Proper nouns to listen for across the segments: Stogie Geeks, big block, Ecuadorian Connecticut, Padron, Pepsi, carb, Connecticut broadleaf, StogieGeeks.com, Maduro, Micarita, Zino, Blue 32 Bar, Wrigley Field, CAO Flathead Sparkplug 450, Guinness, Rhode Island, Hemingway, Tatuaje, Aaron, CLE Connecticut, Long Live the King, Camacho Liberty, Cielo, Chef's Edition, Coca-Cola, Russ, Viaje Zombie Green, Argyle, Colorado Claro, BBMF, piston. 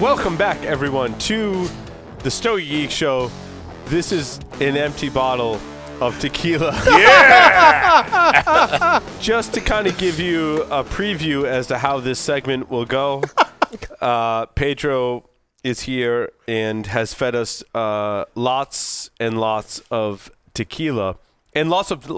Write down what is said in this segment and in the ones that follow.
Welcome back, everyone, to the Stogie Geek Show. This is an empty bottle of tequila. Yeah! Just to kind of give you a preview as to how this segment will go, Pedro is here and has fed us lots and lots of tequila and lots of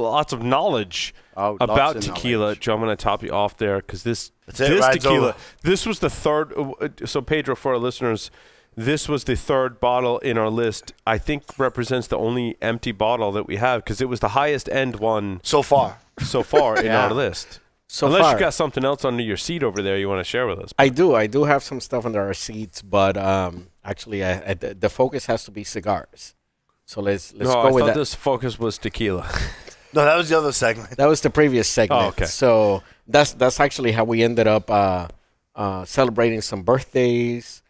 knowledge about tequila. Knowledge. Joe, I'm going to top you off there because this tequila, this was the third. So Pedro, for our listeners, this was the third bottle in our list. I think represents the only empty bottle that we have because it was the highest end one so far. So far in our list. So unless you got something else under your seat over there you want to share with us. I do have some stuff under our seats, but actually, the focus has to be cigars. So let's go with that. I thought this focus was tequila. No, that was the other segment. That was the previous segment. Oh, okay. So that's actually how we ended up celebrating some birthdays,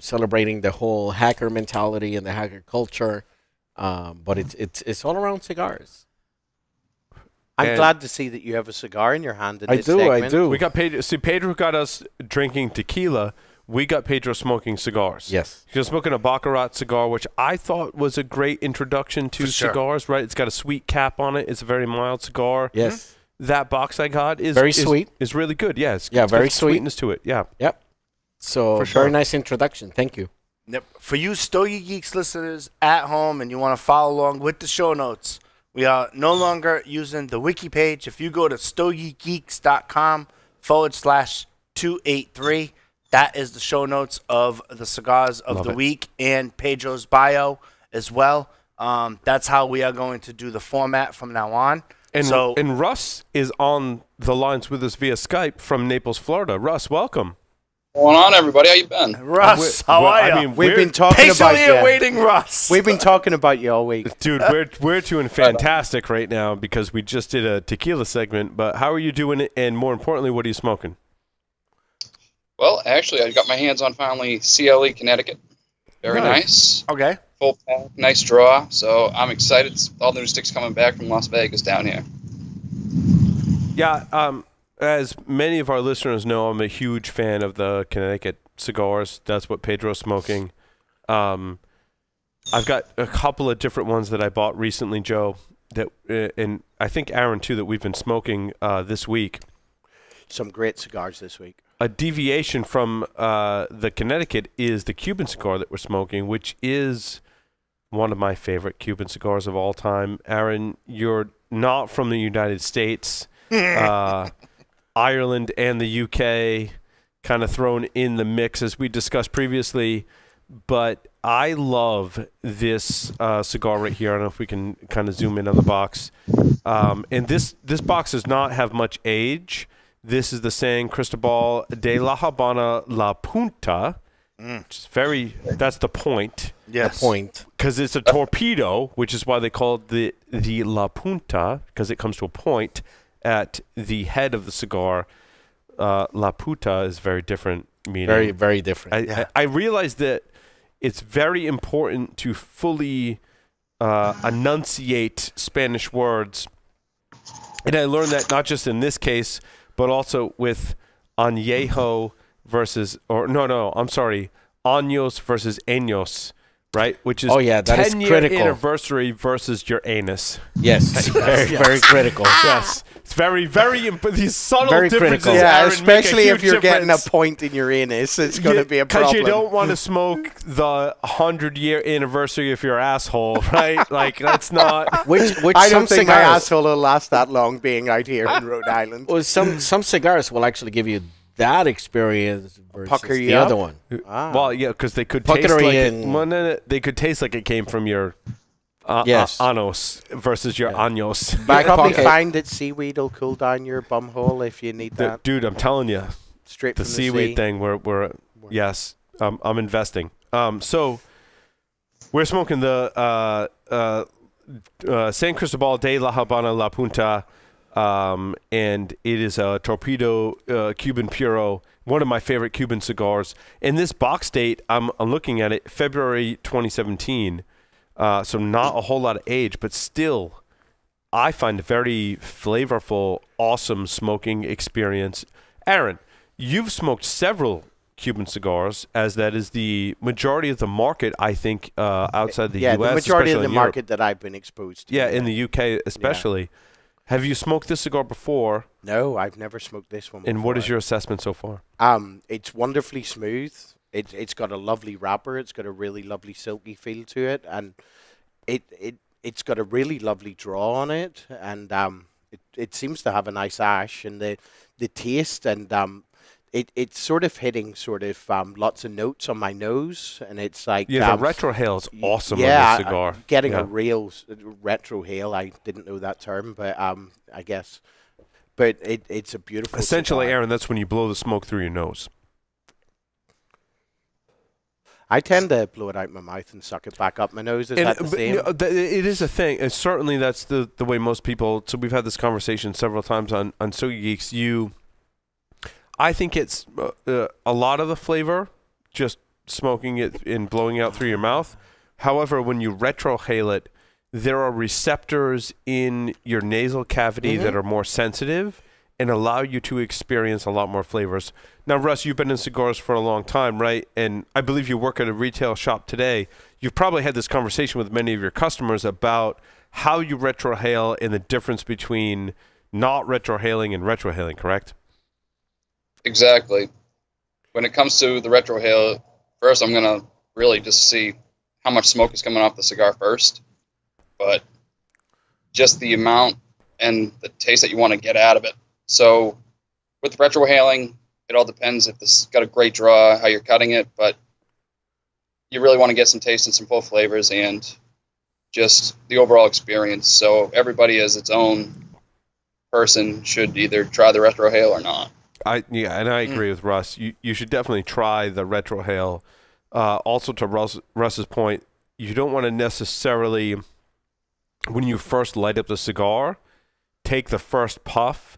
celebrating the whole hacker mentality and the hacker culture. But it's all around cigars. I'm glad to see that you have a cigar in your hand. In this segment. I do. We got Pedro. See, Pedro got us drinking tequila. We got Pedro smoking cigars. Yes. He was smoking a Baccarat cigar, which I thought was a great introduction to cigars, right? It's got a sweet cap on it. It's a very mild cigar. Yes. That box I got is very sweet. It's really good. Yes. Yeah, very sweet. Sweetness to it. Yeah. Yep. So very nice introduction. Thank you. Yep. For you Stogie Geeks listeners at home and you want to follow along with the show notes, we are no longer using the wiki page. If you go to StogieGeeks.com/283, that is the show notes of the cigars of the week and Pedro's bio as well. That's how we are going to do the format from now on. And, and Russ is on the lines with us via Skype from Naples, Florida. Russ, welcome. What's going on, everybody? How you been? Russ, how are you? I mean, we've been talking about you. Patiently awaiting Russ. We've been talking about you all week. Dude, we're doing fantastic right now because we just did a tequila segment. But how are you doing it? And more importantly, what are you smoking? Well, actually, I got my hands on finally CLE Connecticut. Very nice. Okay. Full pack, nice draw. So I'm excited. All the new sticks coming back from Las Vegas down here. Yeah. As many of our listeners know, I'm a huge fan of the Connecticut cigars. That's what Pedro's smoking. I've got a couple of different ones that I bought recently, Joe, that and I think Aaron too, that we've been smoking this week. Some great cigars this week. A deviation from the Connecticut is the Cuban cigar that we're smoking, which is one of my favorite Cuban cigars of all time. Aaron, you're not from the United States. Ireland and the UK kind of thrown in the mix, as we discussed previously. But I love this cigar right here. I don't know if we can kind of zoom in on the box. And this box does not have much age. This is the San Cristobal de la Habana La Punta, which is that's the point. Yes. The point. Because it's a torpedo, which is why they call it the La Punta, because it comes to a point at the head of the cigar. La Punta is very different meaning. Very, very different. I realize that it's very important to fully enunciate Spanish words. And I learned that not just in this case, but also with añejo versus, or no, I'm sorry, años versus años, right? Which is that is critical. 10-year anniversary versus your anus. Yes, very critical. Yes, it's very, very these subtle differences. Critical. Yeah, especially if you're getting a point in your anus, it's going to be a problem. Because you don't want to smoke the 100-year anniversary of your asshole, right? Like that's not. Which I don't think my asshole will last that long being out here in Rhode Island. Well, some cigars will actually give you that experience versus the other one. Well, yeah, because they could taste like they could taste like it came from your anos versus your años. You probably find that seaweed will cool down your bum hole if you need that. Dude, I'm telling you, straight from the seaweed thing. I'm investing. So we're smoking the San Cristobal de la Habana La Punta. And it is a torpedo Cuban puro, one of my favorite Cuban cigars. And this box date, I'm looking at it, February 2017. So not a whole lot of age, but still, I find a very flavorful, awesome smoking experience. Aaron, you've smoked several Cuban cigars, as that is the majority of the market, I think, outside the U.S. Yeah, the majority of the market that I've been exposed to. Yeah, in the U.K. especially. Yeah. Have you smoked this cigar before? No, I've never smoked this one before. And what is your assessment so far? It's wonderfully smooth. It's got a lovely wrapper. It's got a really lovely silky feel to it. And it's got a really lovely draw on it. And it seems to have a nice ash. And the taste and... It's sort of hitting lots of notes on my nose, and it's like... Yeah, the retrohale's awesome on this cigar. Getting a real retrohale, I didn't know that term, but I guess. But it's a beautiful cigar. Aaron, that's when you blow the smoke through your nose. I tend to blow it out my mouth and suck it back up my nose. Is that the same? You know, it is a thing. And certainly that's the way most people... So we've had this conversation several times on Stogie Geeks. I think it's a lot of the flavor, just smoking it and blowing out through your mouth. However, when you retrohale it, there are receptors in your nasal cavity that are more sensitive and allow you to experience a lot more flavors. Now, Russ, you've been in cigars for a long time, right? And I believe you work at a retail shop today. You've probably had this conversation with many of your customers about how you retrohale and the difference between not retrohaling and retrohaling, correct? Exactly. When it comes to the retrohale, first I'm going to really just see how much smoke is coming off the cigar first. But just the amount and the taste that you want to get out of it. So with retrohaling, it all depends if this got a great draw, how you're cutting it. But you really want to get some taste and some full flavors and just the overall experience. So everybody as its own person should either try the retrohale or not. And I agree with Russ. You should definitely try the retrohale. Also, to Russ's point, you don't want to necessarily, when you first light up the cigar, take the first puff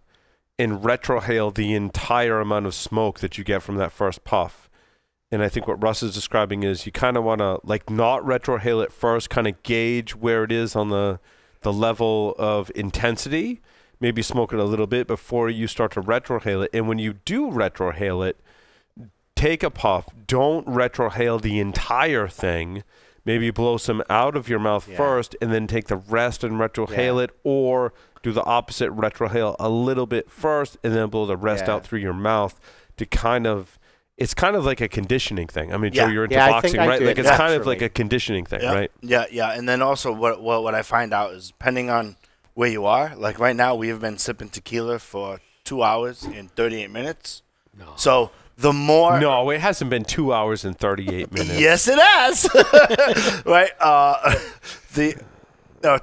and retrohale the entire amount of smoke that you get from that first puff. And I think what Russ is describing is you kind of want to not retrohale it first, kind of gauge where it is on the level of intensity. Maybe smoke it a little bit before you start to retrohale it. And when you do retrohale it, take a puff. Don't retrohale the entire thing. Maybe blow some out of your mouth first and then take the rest and retrohale it, or do the opposite, retrohale a little bit first and then blow the rest out through your mouth to kind of... It's kind of like a conditioning thing. I mean, Joe, you're into boxing, right? Like it's kind of like a conditioning thing, right? Yeah, yeah. And then also what I find out is depending on... where you are, like right now, we have been sipping tequila for 2 hours and 38 minutes. No. So the more it hasn't been 2 hours and 38 minutes. Yes, it has. Right,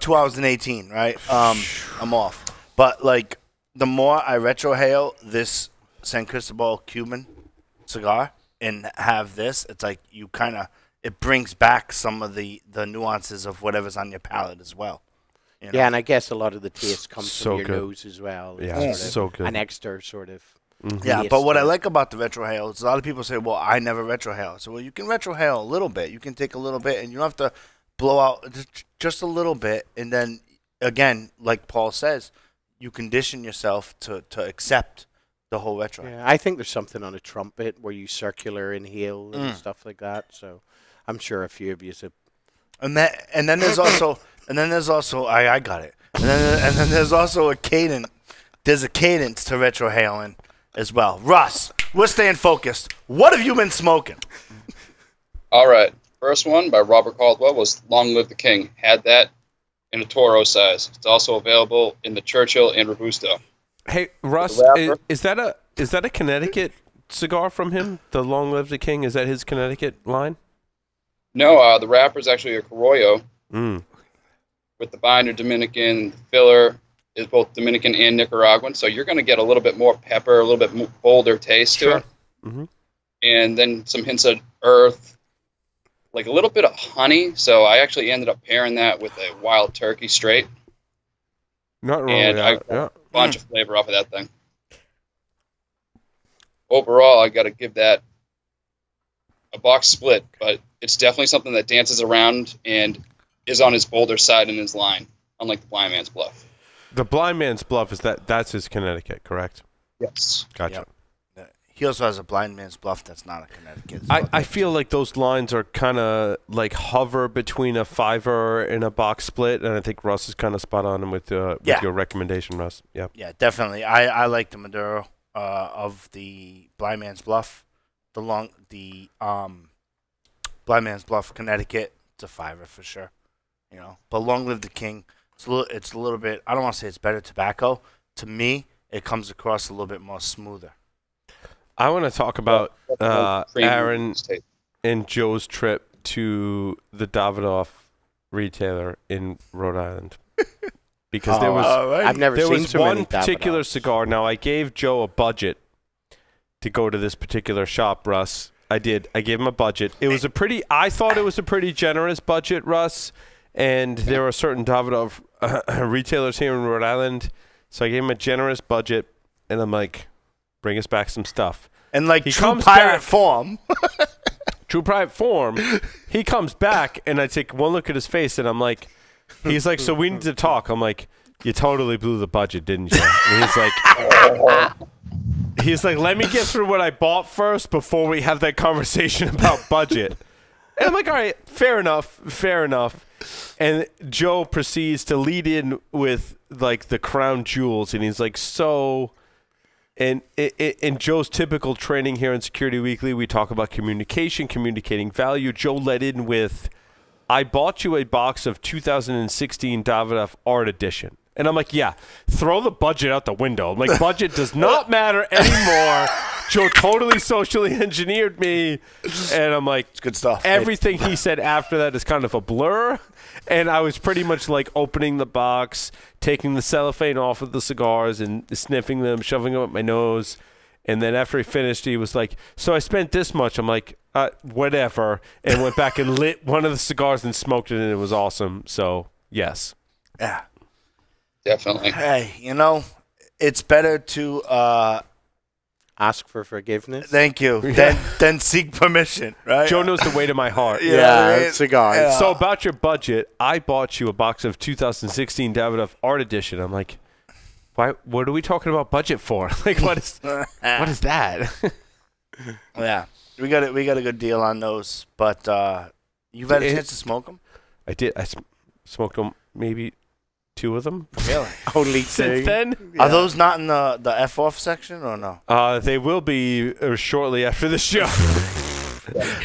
2 hours and 18. Right, I'm off. But like the more I retrohale this San Cristobal Cuban cigar and have this, it's like you kind of it brings back some of the nuances of whatever's on your palate as well. You know? Yeah, and I guess a lot of the taste comes from your nose as well. Yeah, it's so good. An extra sort of. Yeah, but what I like about the retrohale is a lot of people say, well, I never retrohale. So, well, you can retrohale a little bit. You can take a little bit, and you don't have to blow out just a little bit. And then, again, like Paul says, you condition yourself to accept the whole retrohale. Yeah, I think there's something on a trumpet where you circular inhale and stuff like that. So I'm sure a few of you have. And then there's also... And then there's also I got it. And then there's also a cadence. There's a cadence to retrohaling as well. Russ, we're staying focused. What have you been smoking? All right. First one by Robert Caldwell was Long Live the King. Had that in a Toro size. It's also available in the Churchill and Robusto. Hey Russ, is that a Connecticut cigar from him? The Long Live the King, is that his Connecticut line? No, the wrapper is actually a Carrillo. With the binder Dominican, the filler is both Dominican and Nicaraguan, so you're going to get a little bit more pepper, a little bit more bolder taste to it, and then some hints of earth, like a little bit of honey. So I actually ended up pairing that with a wild turkey straight. Not really, and I got a bunch of flavor off of that thing. Overall, I got to give that a box split, but it's definitely something that dances around and is on his bolder side in his line, unlike the Blind Man's Bluff. The Blind Man's Bluff, that's his Connecticut, correct? Yes. Gotcha. Yep. He also has a Blind Man's Bluff that's not a Connecticut. I feel like those lines are kind of like hover between a fiver and a box split, and I think Russ is kind of spot on with your recommendation, Russ. Yeah. Yeah, definitely. I like the Maduro of the Blind Man's Bluff, the Blind Man's Bluff Connecticut. It's a fiver for sure, you know. But Long Live the King. It's a little bit. I don't want to say it's better tobacco. To me, it comes across a little bit more smoother. I want to talk about Aaron and Joe's trip to the Davidoff retailer in Rhode Island. Because there was I've never there seen was one particular Davidoffs. Cigar. Now, I gave Joe a budget to go to this particular shop, Russ. I did. I gave him a budget. It was a pretty – I thought it was a pretty generous budget, Russ. And there are certain Davidoff retailers here in Rhode Island. So I gave him a generous budget, and I'm like, bring us back some stuff. And like true pirate form, he comes back, and I take one look at his face, and I'm like, he's like, so we need to talk. I'm like, you totally blew the budget, didn't you? And he's like, let me get through what I bought first before we have that conversation about budget. And I'm like, all right, fair enough, fair enough. And Joe proceeds to lead in with like the crown jewels, and he's like, so. And in Joe's typical training here in Security Weekly, we talk about communication, communicating value. Joe led in with, I bought you a box of 2016 Davidoff Art Edition. And I'm like, yeah, throw the budget out the window. I'm like, budget does not matter anymore. Joe totally socially engineered me. And I'm like, it's good stuff. Everything he said after that is kind of a blur. And I was pretty much like opening the box, taking the cellophane off of the cigars and sniffing them, shoving them up my nose. And then after he finished, he was like, so I spent this much. I'm like, whatever. And went back and lit one of the cigars and smoked it, and it was awesome. So, yes. Yeah. Definitely. Hey, you know, it's better to ask for forgiveness. Thank you. Yeah. Then seek permission, right? Joe knows the way to my heart. Yeah, cigars. Yeah. So about your budget, I bought you a box of 2016 Davidoff Art Edition. I'm like, why? What are we talking about budget for? Like, what is that? Yeah, we got a good deal on those, but you've had a chance to smoke them. I did. I smoked them maybe. Two of them, really? Only two. Since then, yeah. Are those not in the F off section or no? They will be shortly after the show.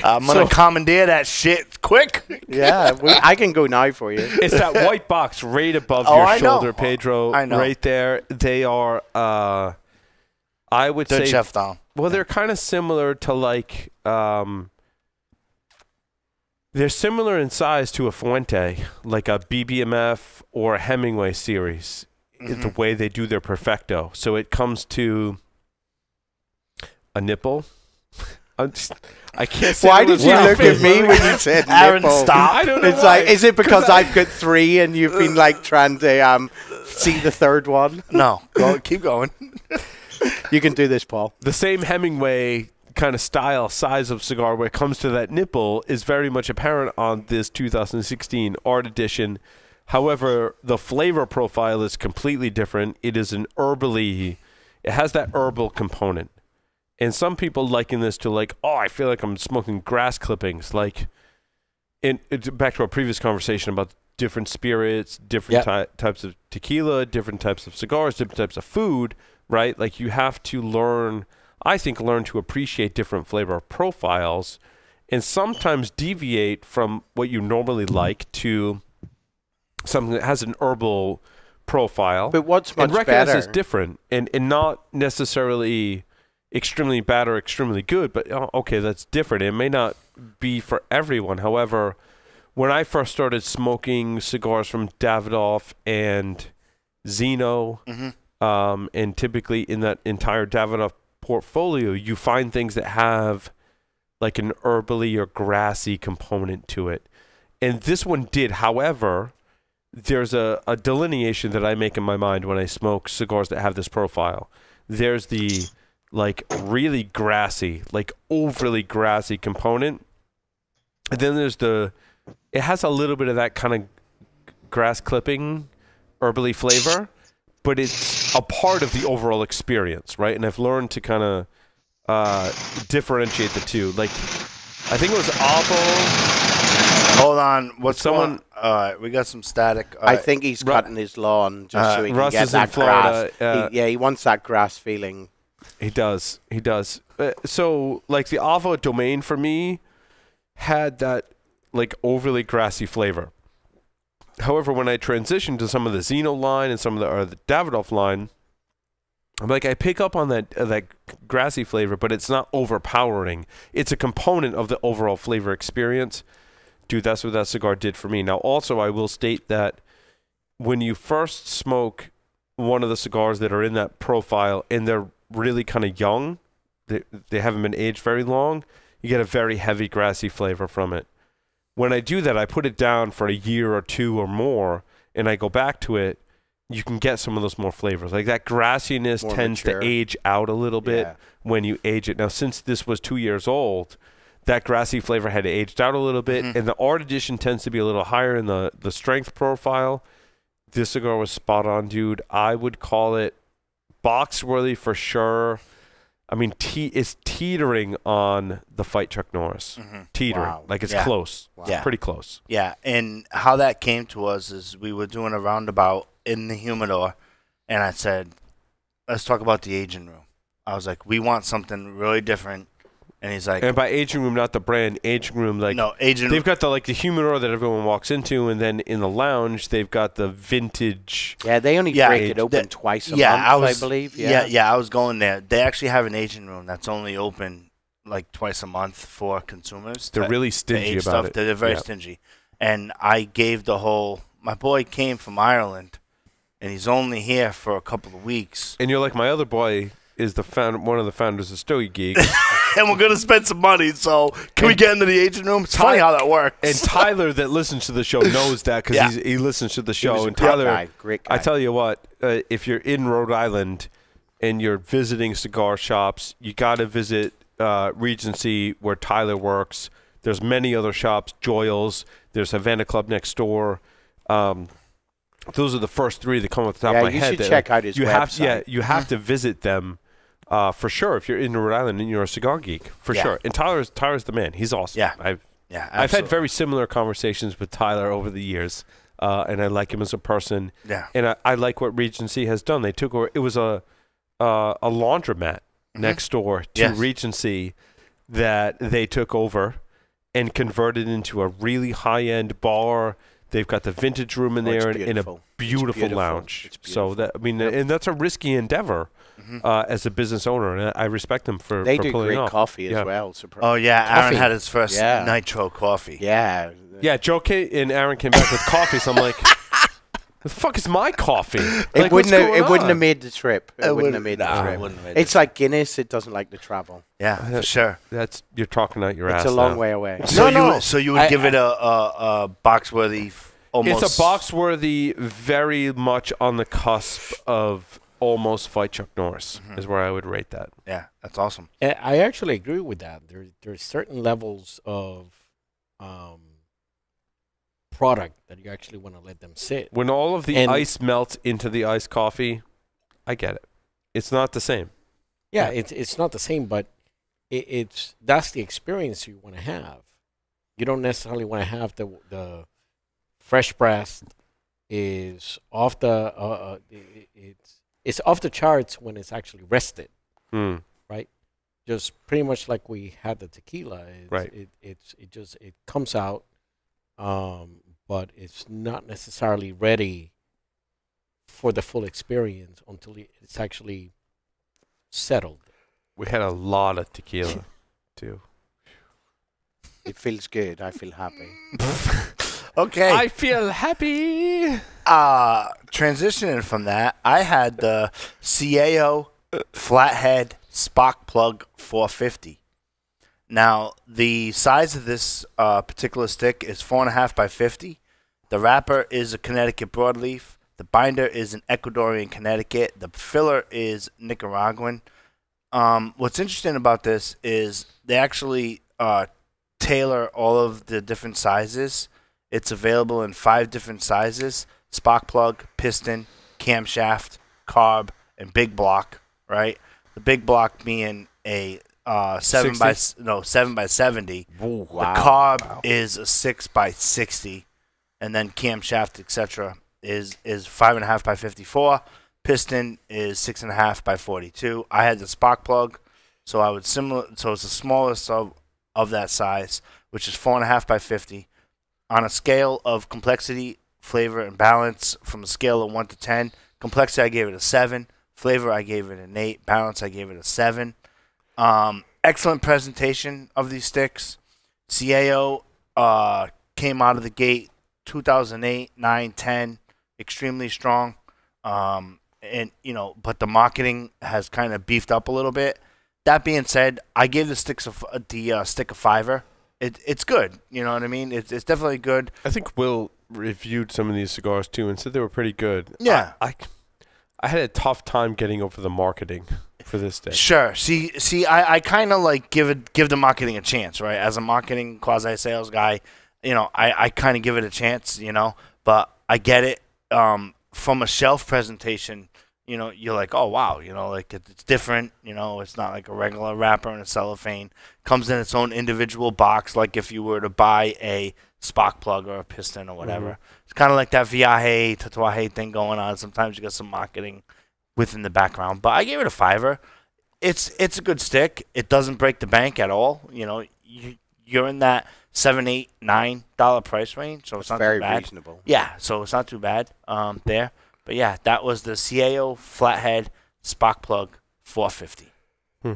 I'm gonna commandeer that shit quick. Yeah, I can go now for you. It's that white box right above your shoulder, Pedro. I know. Right there. They are. I would say. Chef down. Well, they're kind of similar to like. They're similar in size to a Fuente, like a BBMF or a Hemingway series, the way they do their perfecto. So it comes to a nipple. I can't say. Why did you look at me when you said Aaron, nipple? Stop. I don't know. It's why. Like, is it because I've got three and you've been like trying to see the third one? No, keep going. You can do this, Paul. The same Hemingway kind of style, size of cigar where it comes to that nipple is very much apparent on this 2016 Art Edition. However, the flavor profile is completely different. It is an herbally, it has that herbal component. And some people liken this to like, oh, I feel like I'm smoking grass clippings. Like, back to our previous conversation about different spirits, different types of tequila, different types of cigars, different types of food, right? Like you have to learn to appreciate different flavor profiles and sometimes deviate from what you normally like to something that has an herbal profile. But what's much better? And recognize it's different and not necessarily extremely bad or extremely good, but okay, that's different. It may not be for everyone. However, when I first started smoking cigars from Davidoff and Zino, and typically in that entire Davidoff portfolio, you find things that have like an herbally or grassy component to it. And this one did. However, there's a delineation that I make in my mind when I smoke cigars that have this profile. There's the like really grassy, like overly grassy component. And then there's it has a little bit of that kind of grass clipping, herbally flavor. But it's a part of the overall experience, right? And I've learned to kind of differentiate the two. Like, I think it was Oppo. Hold on. What's someone? We got some static. I think he's cutting his lawn just so he can get that grass. He wants that grass feeling. He does. He does. So, like, the Avo Domain for me had that, like, overly grassy flavor. However, when I transitioned to some of the Zino line and some of the, or the Davidoff line, I'm like, I pick up on that that grassy flavor, but it's not overpowering. It's a component of the overall flavor experience. Dude, that's what that cigar did for me. Now, also, I will state that when you first smoke one of the cigars that are in that profile and they're really kind of young, they haven't been aged very long, you get a very heavy grassy flavor from it. When I do that, I put it down for a year or two or more, and I go back to it, you can get some of those more flavors. Like, that grassiness more tends mature. To age out a little bit when you age it. Now, since this was 2 years old, that grassy flavor had aged out a little bit, and the Art Edition tends to be a little higher in the strength profile. This cigar was spot on, dude. I would call it box-worthy for sure. I mean, it's teetering on the Fight Chuck Norris. Teetering. Wow. Like, it's close. Wow. Yeah. Pretty close. Yeah, and how that came to us is we were doing a roundabout in the humidor, and I said, let's talk about the aging room. I was like, we want something really different. And he's like... And by aging room, not the brand, aging room, like... No, aging room. They've got the, like, the humidor that everyone walks into, and then in the lounge, they've got the vintage... Yeah, they only break it open twice a month, I believe. Yeah, I was going there. They actually have an aging room that's only open, like, twice a month for consumers. They're really stingy about it. They're very stingy. And I gave the whole... My boy came from Ireland, and he's only here for a couple of weeks. And you're like, my other boy... is the one of the founders of Stogie Geek. And we're going to spend some money, so can we get into the agent room? It's funny how that works. And Tyler that listens to the show knows that because he listens to the show. And Tyler, great guy. I tell you what, if you're in Rhode Island and you're visiting cigar shops, you got to visit Regency where Tyler works. There's many other shops, Joyle's. There's Havana Club next door. Those are the first three that come off the top of my head. You should check out his website. You have to visit them. For sure, if you're in Rhode Island and you're a cigar geek, for sure. And Tyler's the man. He's awesome. Yeah, I've had very similar conversations with Tyler over the years, and I like him as a person. Yeah, and I like what Regency has done. They took over. It was a laundromat next door to Regency that they took over and converted into a really high-end bar. They've got the vintage room in there and a beautiful lounge. So that and that's a risky endeavor as a business owner, and I respect them for pulling off. They do great coffee as well. Oh yeah, Aaron had his first nitro coffee. Yeah, yeah. Joe and Aaron came back with coffee, so I'm like, "The fuck is my coffee?" Like, it wouldn't have made the trip. It wouldn't have made the trip. It's like Guinness; it doesn't like to travel. Yeah, for sure. That's you're talking out your ass. It's a long way away. So you would give it a box-worthy. Almost. It's a box-worthy, very much on the cusp of almost Fight Chuck Norris is where I would rate that. Yeah, that's awesome. I actually agree with that. There's certain levels of product that you actually want to let them sit. When all of the ice melts into the iced coffee, I get it. It's not the same. Yeah, it's not the same, but that's the experience you want to have. You don't necessarily want to have the fresh pressed is off the it's off the charts when it's actually rested, right? Just pretty much like we had the tequila. It comes out, but it's not necessarily ready for the full experience until it's actually settled. We had a lot of tequila, too. It feels good. I feel happy. Okay. I feel happy. Transitioning from that, I had the Cielo Flathead Spock Plug 450. Now, the size of this particular stick is 4.5 by 50. The wrapper is a Connecticut broadleaf. The binder is an Ecuadorian Connecticut. The filler is Nicaraguan. What's interesting about this is they actually tailor all of the different sizes. It's available in 5 different sizes: Spock plug, piston, camshaft, carb, and big block, right? The big block being a seven by 70. Ooh, wow, the cob is a 6 by 60, and then camshaft etc. is 5.5 by 54. Piston is 6.5 by 42. I had the spark plug, so I would similar. So it's the smallest of that size, which is 4.5 by 50. On a scale of complexity, flavor, and balance, from a scale of 1 to 10, complexity I gave it a 7. Flavor I gave it an 8. Balance I gave it a 7. Excellent presentation of these sticks. CAO came out of the gate 2008, 9, 10, extremely strong. And you know, but the marketing has kind of beefed up a little bit. That being said, I gave the sticks stick a fiver. It's good. You know what I mean? It's definitely good. I think Will reviewed some of these cigars too and said they were pretty good. Yeah, I had a tough time getting over the marketing for this day. Sure. See, I kind of like give the marketing a chance, right? As a marketing quasi sales guy, you know, I kind of give it a chance, you know. But I get it. From a shelf presentation, you know, you're like, oh wow, you know, like it's different. You know, it's not like a regular wrapper and a cellophane. Comes in its own individual box, like if you were to buy a spark plug or a piston or whatever. Mm-hmm. It's kind of like that Viaje, Tatuaje thing going on. Sometimes you got some marketing within the background. But I gave it a fiver. It's a good stick. It doesn't break the bank at all. You know, you're in that $7, $8, $9 price range, so it's not very too bad. Reasonable. Yeah, so it's not too bad there. But yeah, that was the CAO Flathead Spark Plug 450. Hmm.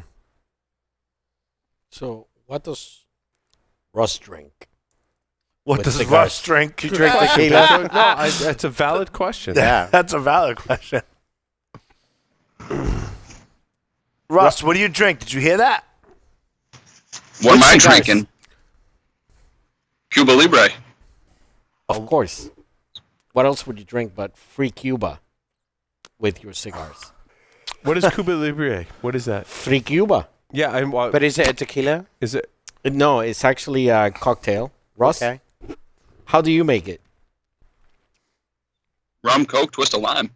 So what does Russ drink? What does Russ drink? Do you drink tequila? No, that's a valid question. Yeah, that's a valid question. Russ, what do you drink? Did you hear that? What am I drinking? Cuba Libre. Of course. What else would you drink but free Cuba with your cigars? What is Cuba Libre? What is that? Free Cuba. Yeah. But is it a tequila? Is it? No, it's actually a cocktail. Russ, okay. How do you make it? Rum, Coke, twist of lime.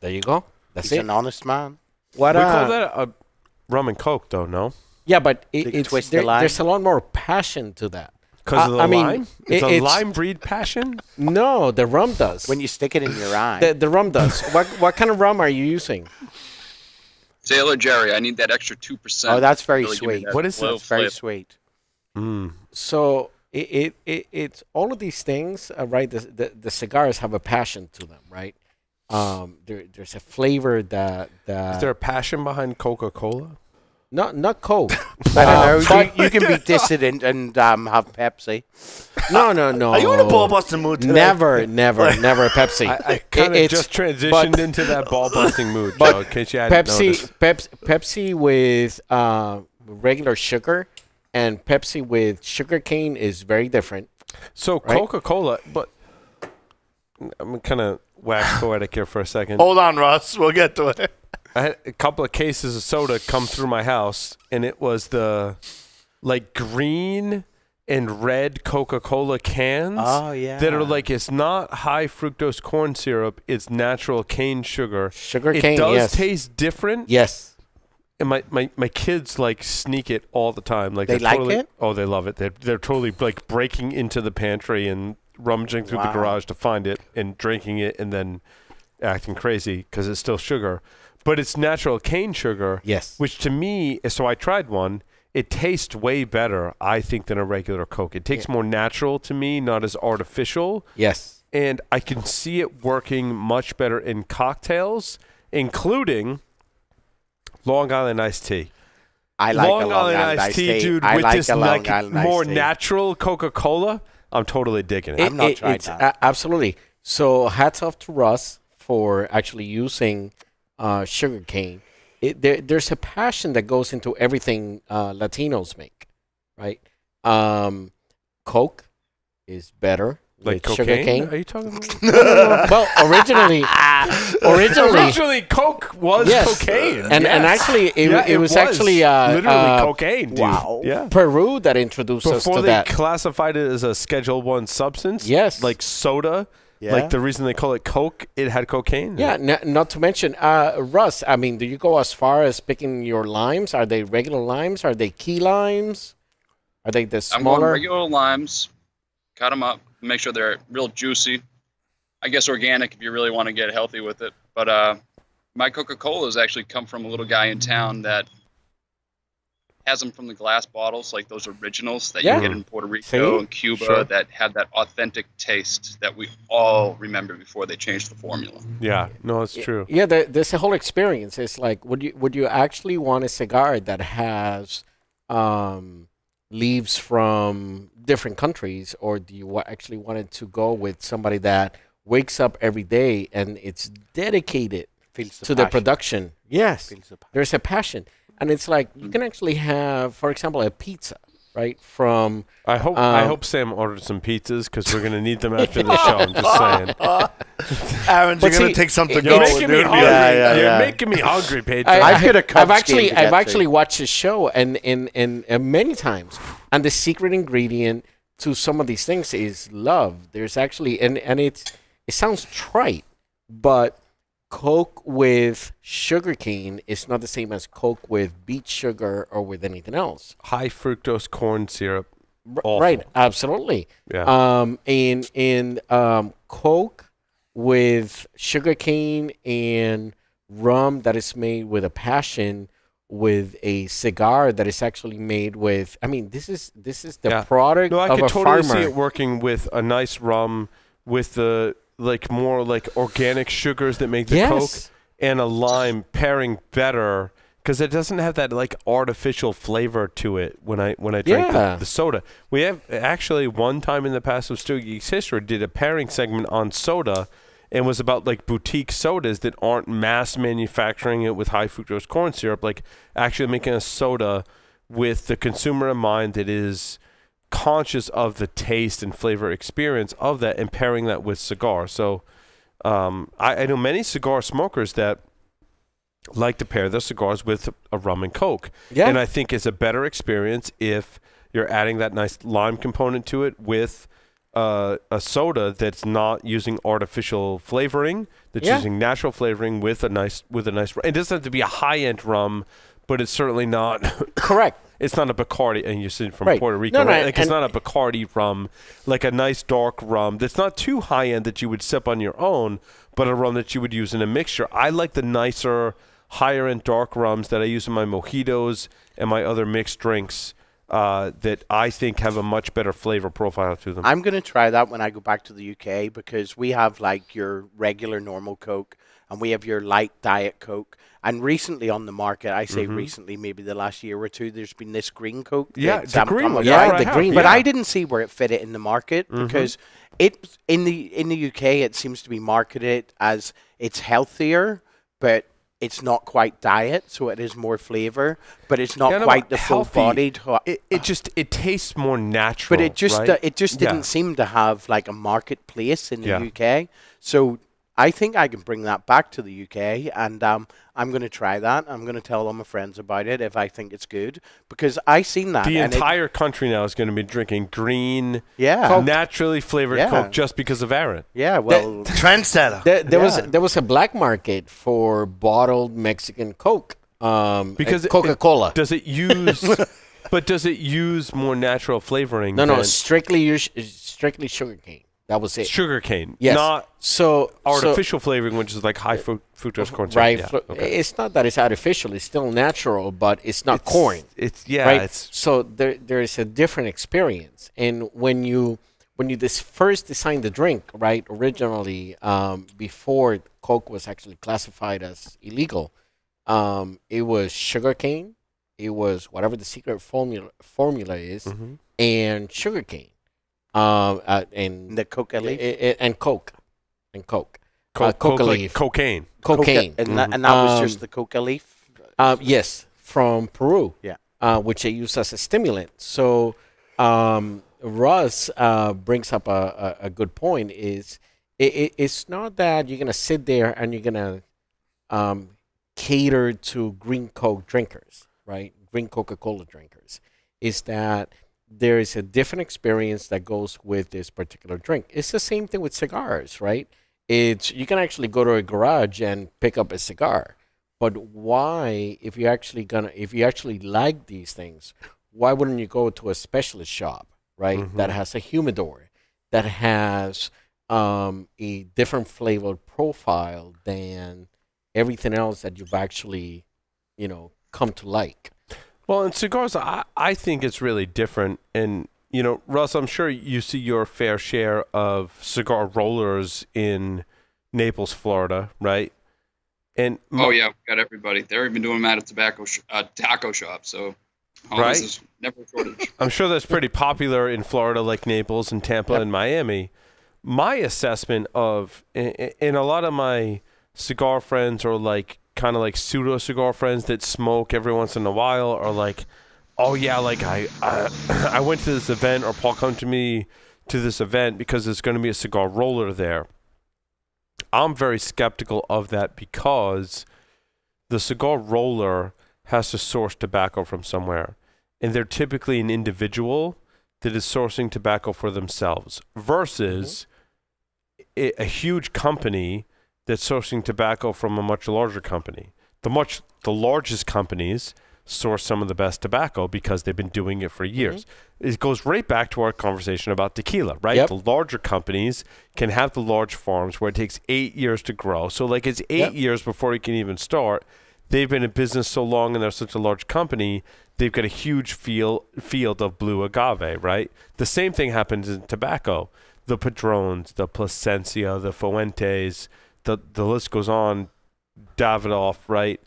There you go. That's He's an honest man. What we call that a rum and Coke, though, no? Yeah, but there's a lot more passion to that. Because of the lime? It's a lime breed passion? No, the rum does. When you stick it in your eye. The rum does. What kind of rum are you using? Sailor Jerry. I need that extra 2%. Oh, that's very sweet. That That's very sweet. Mm. So it's all of these things, right? The cigars have a passion to them, right? There's a flavor that... Is there a passion behind Coca-Cola? Not Coke. I don't know. You can be dissident and have Pepsi. No. Are you in a ball busting mood today? Never Pepsi. I kind of just transitioned into that ball busting mood, Joe, in case you hadn't noticed. Pepsi with regular sugar and Pepsi with sugar cane is very different. So right? Coca-Cola, but I'm kind of wax poetic here for a second. Hold on, Russ. We'll get to it. I had a couple of cases of soda come through my house, and it was the like green and red Coca-Cola cans that are like, it's not high fructose corn syrup, it's natural cane sugar. Sugar cane, It does taste different. Yes. And my kids like sneak it all the time. Like they totally like it? Oh, they love it. They're totally like breaking into the pantry and rummaging through the garage to find it and drinking it and then acting crazy because it's still sugar. But it's natural cane sugar. Yes. Which to me, so I tried one. It tastes way better, I think, than a regular Coke. It tastes more natural to me, not as artificial. Yes. And I can see it working much better in cocktails, including Long Island iced tea. I like Long Island iced tea, dude. I like this more natural Coca-Cola. I'm totally digging it. I'm not trying that. Absolutely. So hats off to Russ for actually using... sugar cane. There's a passion that goes into everything Latinos make, right? Coke is better like with sugar cane. Are you talking about? Well, originally Coke was cocaine. And actually it was actually literally cocaine, dude. Wow. Yeah. Peru that introduced us to that. Before they classified it as a Schedule I substance, like soda Yeah. Like the reason they call it Coke, it had cocaine. Yeah, not to mention, Russ, I mean, do you go as far as picking your limes? Are they regular limes? Are they key limes? Are they the smaller? I'm going regular limes, cut them up, make sure they're real juicy. I guess organic if you really want to get healthy with it. But my Coca-Cola's actually come from a little guy in town that has them from the glass bottles, like those originals that you get in Puerto Rico and Cuba that have that authentic taste that we all remember before they changed the formula. Yeah, no, it's true. Yeah, there's a whole experience. It's like, would you actually want a cigar that has leaves from different countries, or do you actually want it to go with somebody that wakes up every day and it's dedicated to the production? Yes, there's a passion. And it's like you can actually have, for example, a pizza, right? From I hope Sam ordered some pizzas because we're gonna need them after the show. I'm just saying. Aaron, you're gonna take something. You're making me hungry. You're making me hungry, Pedro. I've actually watched a show and many times, and the secret ingredient to some of these things is love. There's actually it sounds trite, but Coke with sugarcane is not the same as Coke with beet sugar or with anything else. High fructose corn syrup. Awful. Right, absolutely. Yeah. Coke with sugarcane and rum that is made with a passion, with a cigar that is actually made with, I mean, this is the product of a farmer. No, I could totally see it working with a nice rum, with the like more like organic sugars that make the Coke, and a lime pairing better because it doesn't have that like artificial flavor to it. When I drink the soda, we have actually one time in the past of Stogie Geeks history did a pairing segment on soda, and was about like boutique sodas that aren't mass manufacturing it with high fructose corn syrup, like actually making a soda with the consumer in mind that is conscious of the taste and flavor experience of that, and pairing that with cigar. So I know many cigar smokers that like to pair their cigars with a rum and Coke. Yeah. And I think it's a better experience if you're adding that nice lime component to it with a soda that's not using artificial flavoring, that's using natural flavoring with a nice it doesn't have to be a high-end rum, but it's certainly not correct. It's not a Bacardi, and you're sitting from Puerto Rico, right? Like, it's not a Bacardi rum, like a nice dark rum that's not too high-end that you would sip on your own, but a rum that you would use in a mixture. I like the nicer, higher-end dark rums that I use in my mojitos and my other mixed drinks that I think have a much better flavor profile to them. I'm going to try that when I go back to the UK, because we have, like, your regular normal Coke, and we have your light Diet Coke. And recently on the market, I say recently, maybe the last year or two, there's been this green Coke. Yeah, the green one. Yeah, the green. But I didn't see where it fit it in the market because it in the UK it seems to be marketed as it's healthier, but it's not quite diet, so it is more flavor, but it's not quite the full-bodied. It tastes more natural. But it just didn't seem to have like a marketplace in the UK. So I think I can bring that back to the UK, and I'm going to try that. I'm going to tell all my friends about it if I think it's good, because I seen that. The entire country now is going to be drinking green, Coke. Naturally flavored Coke just because of Aaron. Yeah, well, trendsetter. There was a black market for bottled Mexican Coke, because Coca-Cola. Does it use? But does it use more natural flavoring? No, strictly sugarcane. That was it. Sugarcane, not artificial flavoring, which is like high fructose corn syrup. Right. Yeah, okay. It's not that it's artificial. It's still natural, but it's not corn. It's right? So there is a different experience. And when you first designed the drink, right, originally, before Coke was actually classified as illegal, it was sugarcane, it was whatever the secret formula is, and sugarcane. And the coca leaf cocaine, and that was just the coca leaf. Yes, from Peru. Yeah, which they use as a stimulant. So, Russ brings up a good point. Is it's not that you're gonna sit there and you're gonna cater to green Coke drinkers, right? Green Coca-Cola drinkers. Is that there is a different experience that goes with this particular drink. It's the same thing with cigars, right? It's, you can actually go to a garage and pick up a cigar. But why, if you actually like these things, why wouldn't you go to a specialist shop, right? Mm-hmm. That has a humidor, that has a different flavor profile than everything else that you've actually, you know, come to like. Well, in cigars, I think it's really different. And, you know, Russ, I'm sure you see your fair share of cigar rollers in Naples, Florida, right? And oh, yeah, we've got everybody. They're even doing them at a taco shop, so right? Is never a shortage. I'm sure that's pretty popular in Florida, like Naples and Tampa and Miami. My assessment of, and a lot of my cigar friends are like kind of like pseudo cigar friends that smoke every once in a while are like, oh, yeah, like I went to this event, or Paul come to me to this event because there's going to be a cigar roller there. I'm very skeptical of that because the cigar roller has to source tobacco from somewhere. And they're typically an individual that is sourcing tobacco for themselves versus a huge company that's sourcing tobacco from a much larger company. The largest companies source some of the best tobacco because they've been doing it for years. It goes right back to our conversation about tequila, right? The larger companies can have the large farms where it takes 8 years to grow. So like it's 8 years before you can even start. They've been in business so long and they're such a large company, they've got a huge field of blue agave, right? The same thing happens in tobacco. The Padrones, the Placencia, the Fuentes, the list goes on, Davidoff, right?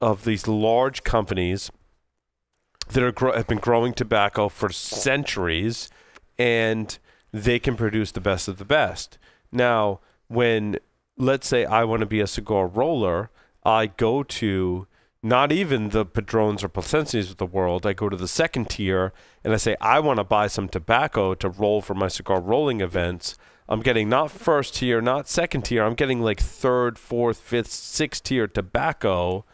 Of these large companies that are have been growing tobacco for centuries, and they can produce the best of the best. Now, when, let's say I want to be a cigar roller, I go to not even the Padrones or Placencias of the world. I go to the second tier, and I say, I want to buy some tobacco to roll for my cigar rolling events. I'm getting not first tier, not second tier. I'm getting like third, fourth, fifth, sixth tier tobacco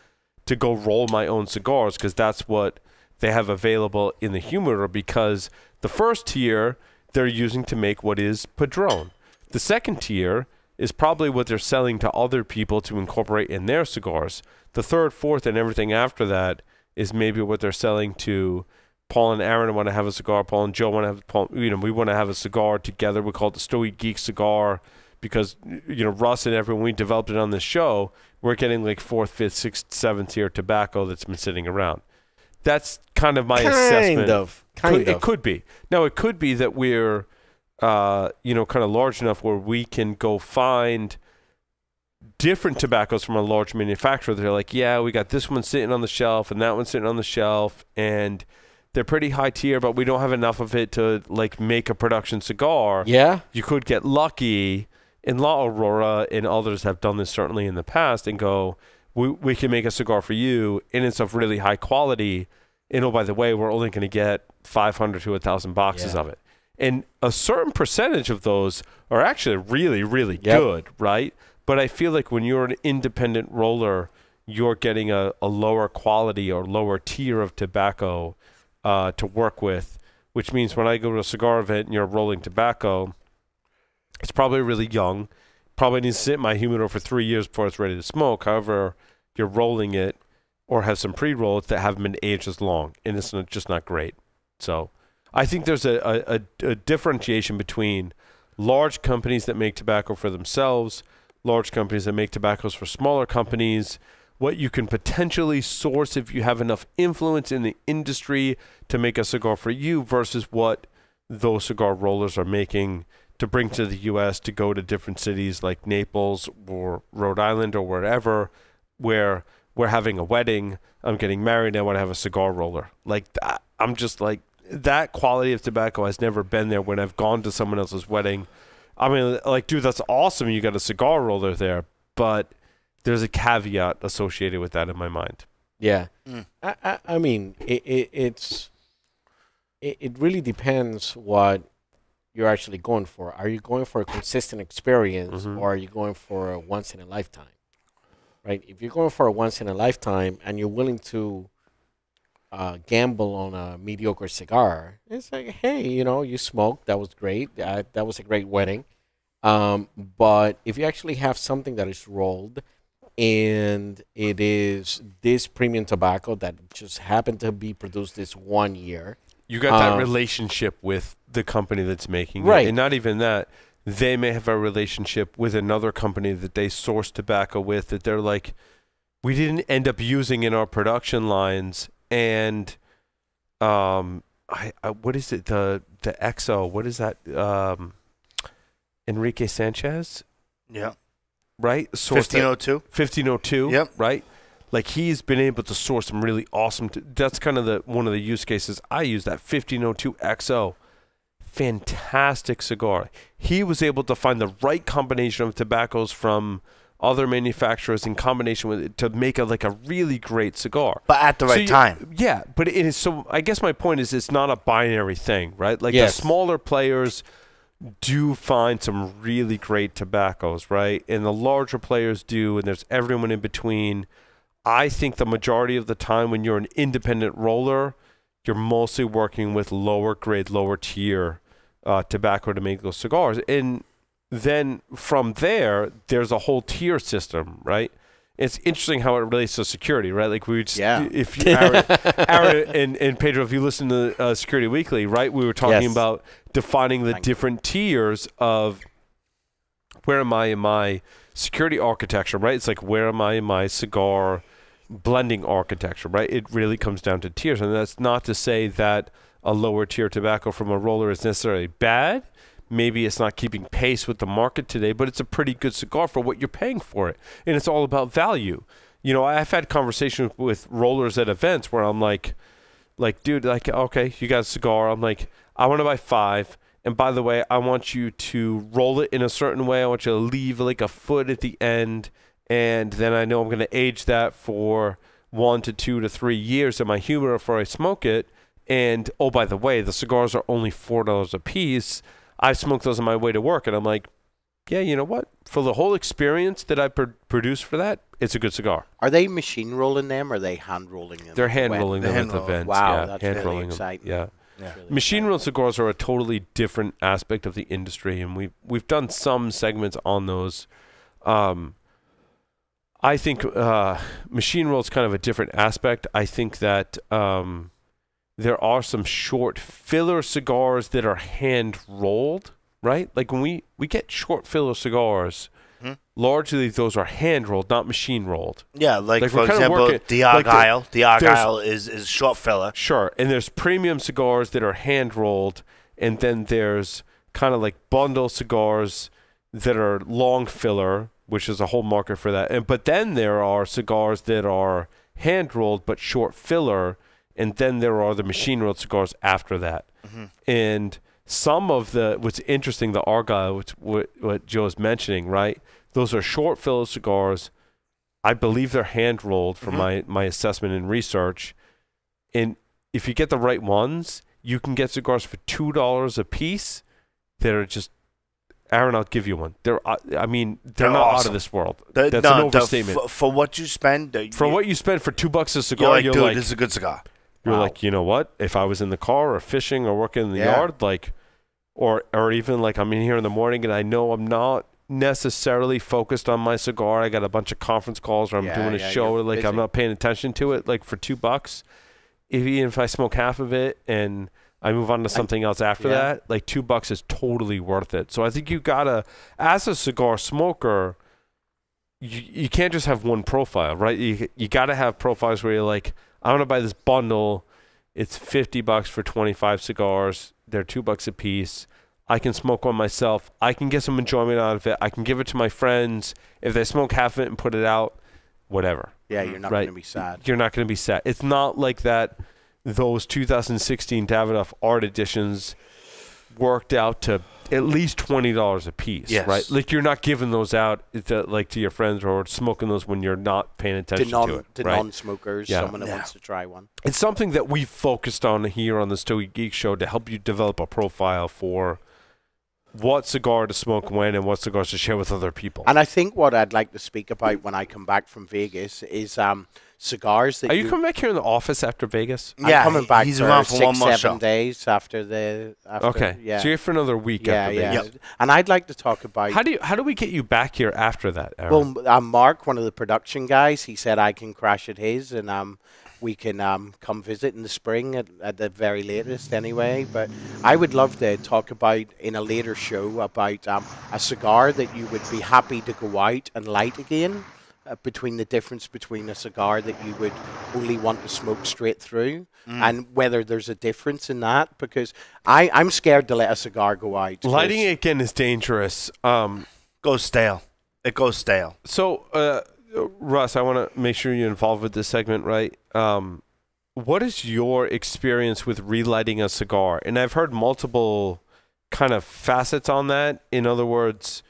to go roll my own cigars because that's what they have available in the humidor, because the first tier they're using to make what is Padron. The second tier is probably what they're selling to other people to incorporate in their cigars. The third, fourth, and everything after that is maybe what they're selling to Paul and Aaron want to have a cigar. Paul and Joe want to have, you know, we want to have a cigar together. We call it the Stogie Geek cigar because, you know, Russ and everyone, we developed it on this show. We're getting like fourth, fifth, sixth, seventh tier tobacco that's been sitting around. That's kind of my assessment. Kind of. It could be. Now, it could be that we're, you know, kind of large enough where we can go find different tobaccos from a large manufacturer. They're like, yeah, we got this one sitting on the shelf and that one sitting on the shelf. And they're pretty high tier, but we don't have enough of it to, like, make a production cigar. Yeah. You could get lucky. And La Aurora and others have done this certainly in the past and go, we can make a cigar for you, and it's of really high quality. And, oh, by the way, we're only going to get 500 to 1,000 boxes of it. And a certain percentage of those are actually really, really good, right? But I feel like when you're an independent roller, you're getting a lower quality or lower tier of tobacco to work with, which means when I go to a cigar event and you're rolling tobacco, it's probably really young. Probably needs to sit in my humidor for 3 years before it's ready to smoke. However, you're rolling it or have some pre-rolls that haven't been aged as long, and it's not, just not great. So I think there's a differentiation between large companies that make tobacco for themselves, large companies that make tobaccos for smaller companies, what you can potentially source if you have enough influence in the industry to make a cigar for you versus what those cigar rollers are making to bring to the U.S. to go to different cities like Naples or Rhode Island or wherever, where we're having a wedding, I'm getting married, and I want to have a cigar roller. Like, that, I'm just like, that quality of tobacco has never been there when I've gone to someone else's wedding. I mean, like, dude, that's awesome. You got a cigar roller there, but there's a caveat associated with that in my mind. Yeah. I mean, it really depends what you're actually going for. Are you going for a consistent experience or are you going for a once in a lifetime? Right? If you're going for a once in a lifetime and you're willing to gamble on a mediocre cigar. It's like, hey, you know, you smoked. That was great. That was a great wedding. But if you actually have something that is rolled and it is this premium tobacco that just happened to be produced this one year. You got that relationship with the company that's making it. Right. And not even that. They may have a relationship with another company that they source tobacco with that they're like, we didn't end up using in our production lines. And what is it? The XO. What is that? Enrique Sanchez? Yeah. Right? Sourced 1502. 1502. Yep. Right? Like, he's been able to source some really awesome. That's kind of one of the use cases I use, that 1502 XO. Fantastic cigar. He was able to find the right combination of tobaccos from other manufacturers in combination with it to make a really great cigar. But at the right time. Yeah. But it is, so I guess my point is it's not a binary thing, right? Like, yes, the smaller players do find some really great tobaccos, right? And the larger players do, and there's everyone in between. I think the majority of the time when you're an independent roller, you're mostly working with lower grade, lower tier tobacco to make those cigars. And then from there, there's a whole tier system, right? It's interesting how it relates to security, right? Like, we just, yeah. If Aaron and Pedro, if you listen to Security Weekly, right, we were talking, yes, about defining the different tiers of where am I in my security architecture, right? It's like, where am I in my cigar blending architecture, right? It really comes down to tiers. And that's not to say that a lower tier tobacco from a roller is necessarily bad. Maybe it's not keeping pace with the market today, but it's a pretty good cigar for what you're paying for it. And it's all about value. You know, I've had conversations with rollers at events where I'm like, dude, like, okay, you got a cigar. I'm like, I want to buy 5. And by the way, I want you to roll it in a certain way. I want you to leave like a foot at the end. And then I know I'm going to age that for 1 to 2 to 3 years in my humidor before I smoke it. And, oh, by the way, the cigars are only $4 a piece. I smoked those on my way to work, and I'm like, yeah, you know what? For the whole experience that I produced for that, it's a good cigar. Are they machine rolling them, or are they hand rolling them? They're hand rolling them at the events. Wow, that's really exciting. Yeah. Machine rolled cigars are a totally different aspect of the industry, and we've done some segments on those. I think machine roll is kind of a different aspect. I think that there are some short filler cigars that are hand rolled, right? Like, when we get short filler cigars, largely those are hand rolled, not machine rolled. Yeah, like for example, the Argyle. The Argyle is short filler. Sure, and there's premium cigars that are hand rolled, and then there's kind of like bundle cigars that are long filler, which is a whole market for that. And but then there are cigars that are hand rolled but short filler. And then there are the machine-rolled cigars after that. And some of the, what's interesting, the Argyle, what Joe's mentioning, right? Those are short filler cigars. I believe they're hand-rolled from my assessment and research. And if you get the right ones, you can get cigars for $2 a piece that are just, Aaron, I'll give you one. They're, I mean, they're not awesome. Out of this world. That's an overstatement. For what you spend. For what you spend for $2 a cigar, you're like, dude, this is a good cigar. You're like, you know what? If I was in the car or fishing or working in the yard, like, or even like I'm in here in the morning and I know I'm not necessarily focused on my cigar. I got a bunch of conference calls or I'm doing a show or like busy. I'm not paying attention to it. Like, for $2, even if I smoke half of it and I move on to something else after that, like, $2 is totally worth it. So I think you gotta, as a cigar smoker, you can't just have one profile, right? You gotta have profiles where you're like, I'm gonna buy this bundle. It's $50 for 25 cigars. They're $2 a piece. I can smoke one myself. I can get some enjoyment out of it. I can give it to my friends. If they smoke half of it and put it out, whatever. Yeah, you're not gonna be sad. You're not gonna be sad. It's not like that. Those 2016 Davidoff Art Editions worked out to at least $20 a piece, right? Like, you're not giving those out to your friends or smoking those when you're not paying attention to it. To non-smokers, someone that wants to try one. It's something that we've focused on here on the Stogie Geek Show to help you develop a profile for what cigar to smoke when and what cigars to share with other people. And I think what I'd like to speak about when I come back from Vegas is cigars that Are you coming back here in the office after Vegas? Yeah, I'm coming back for six, seven days after the... okay, yeah. So you're for another week after Vegas. Yep. And I'd like to talk about... How do we get you back here after that, Aaron? Well, Mark, one of the production guys, he said I can crash at his and... we can come visit in the spring at the very latest anyway. But I would love to talk about, in a later show, about a cigar that you would be happy to go out and light again, between the difference between a cigar that you would only want to smoke straight through and whether there's a difference in that. Because I'm scared to let a cigar go out. Lighting it again is dangerous. Goes stale. It goes stale. So... Russ, I want to make sure you're involved with this segment, right? What is your experience with relighting a cigar? And I've heard multiple kind of facets on that. In other words,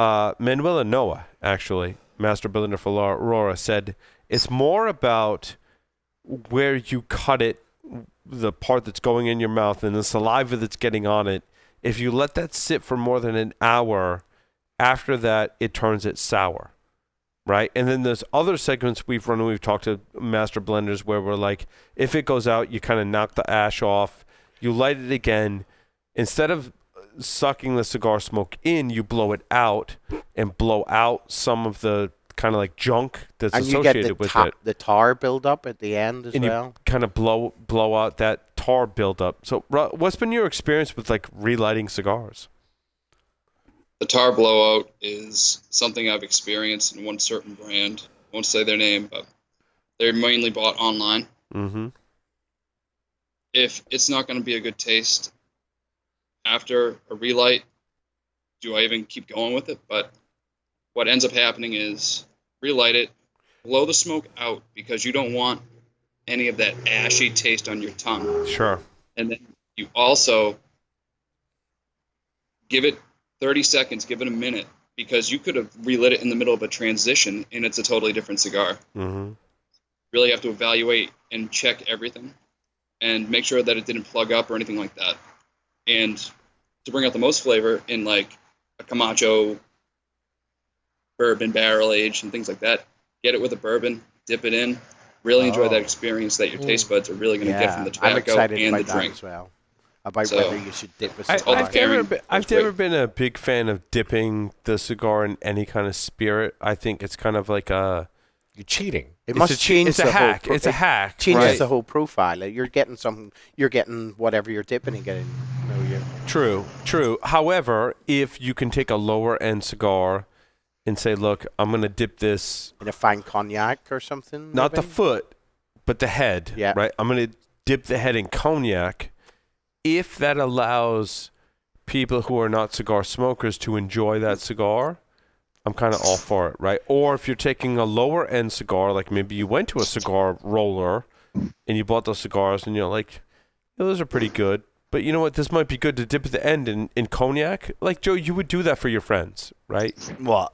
Manuela Noah, actually, master builder for La Aurora, said it's more about where you cut it, the part that's going in your mouth and the saliva that's getting on it. If you let that sit for more than an hour, after that, it turns it sour. Right, and then there's other segments we've run and we've talked to master blenders where we're like, if it goes out, you kind of knock the ash off, you light it again. Instead of sucking the cigar smoke in, you blow it out and blow out some of the kind of like junk that's associated with it. And you get the tar buildup at the end as well. And you kind of blow out that tar buildup. So what's been your experience with like relighting cigars? The tar blowout is something I've experienced in one certain brand. I won't say their name, but they're mainly bought online. Mm-hmm. If it's not going to be a good taste after a relight, do I even keep going with it? But what ends up happening is relight it, blow the smoke out, because you don't want any of that ashy taste on your tongue. Sure. And then you also give it 30 seconds, give it a minute, because you could have relit it in the middle of a transition and it's a totally different cigar. Mm-hmm. Really have to evaluate and check everything and make sure that it didn't plug up or anything like that. And to bring out the most flavor in like a Camacho bourbon barrel aged and things like that, get it with a bourbon, dip it in, really enjoy that experience that your taste buds are really going to get from the tobacco and the drink. As well. About whether you should dip a cigar. I've never been a big fan of dipping the cigar in any kind of spirit. I think it's kind of like a... You're cheating. It's a hack. It changes the whole profile. You're getting something. You're getting whatever you're dipping and getting. True. However, if you can take a lower end cigar and say, look, I'm going to dip this... in a fine cognac or something? Not maybe? The foot, but the head. Yeah. Right? I'm going to dip the head in cognac... if that allows people who are not cigar smokers to enjoy that cigar, I'm kind of all for it, right? Or if you're taking a lower-end cigar, like maybe you went to a cigar roller and you bought those cigars and you're like, those are pretty good, but you know what? This might be good to dip at the end in cognac. Like, Joe, you would do that for your friends, right? Well,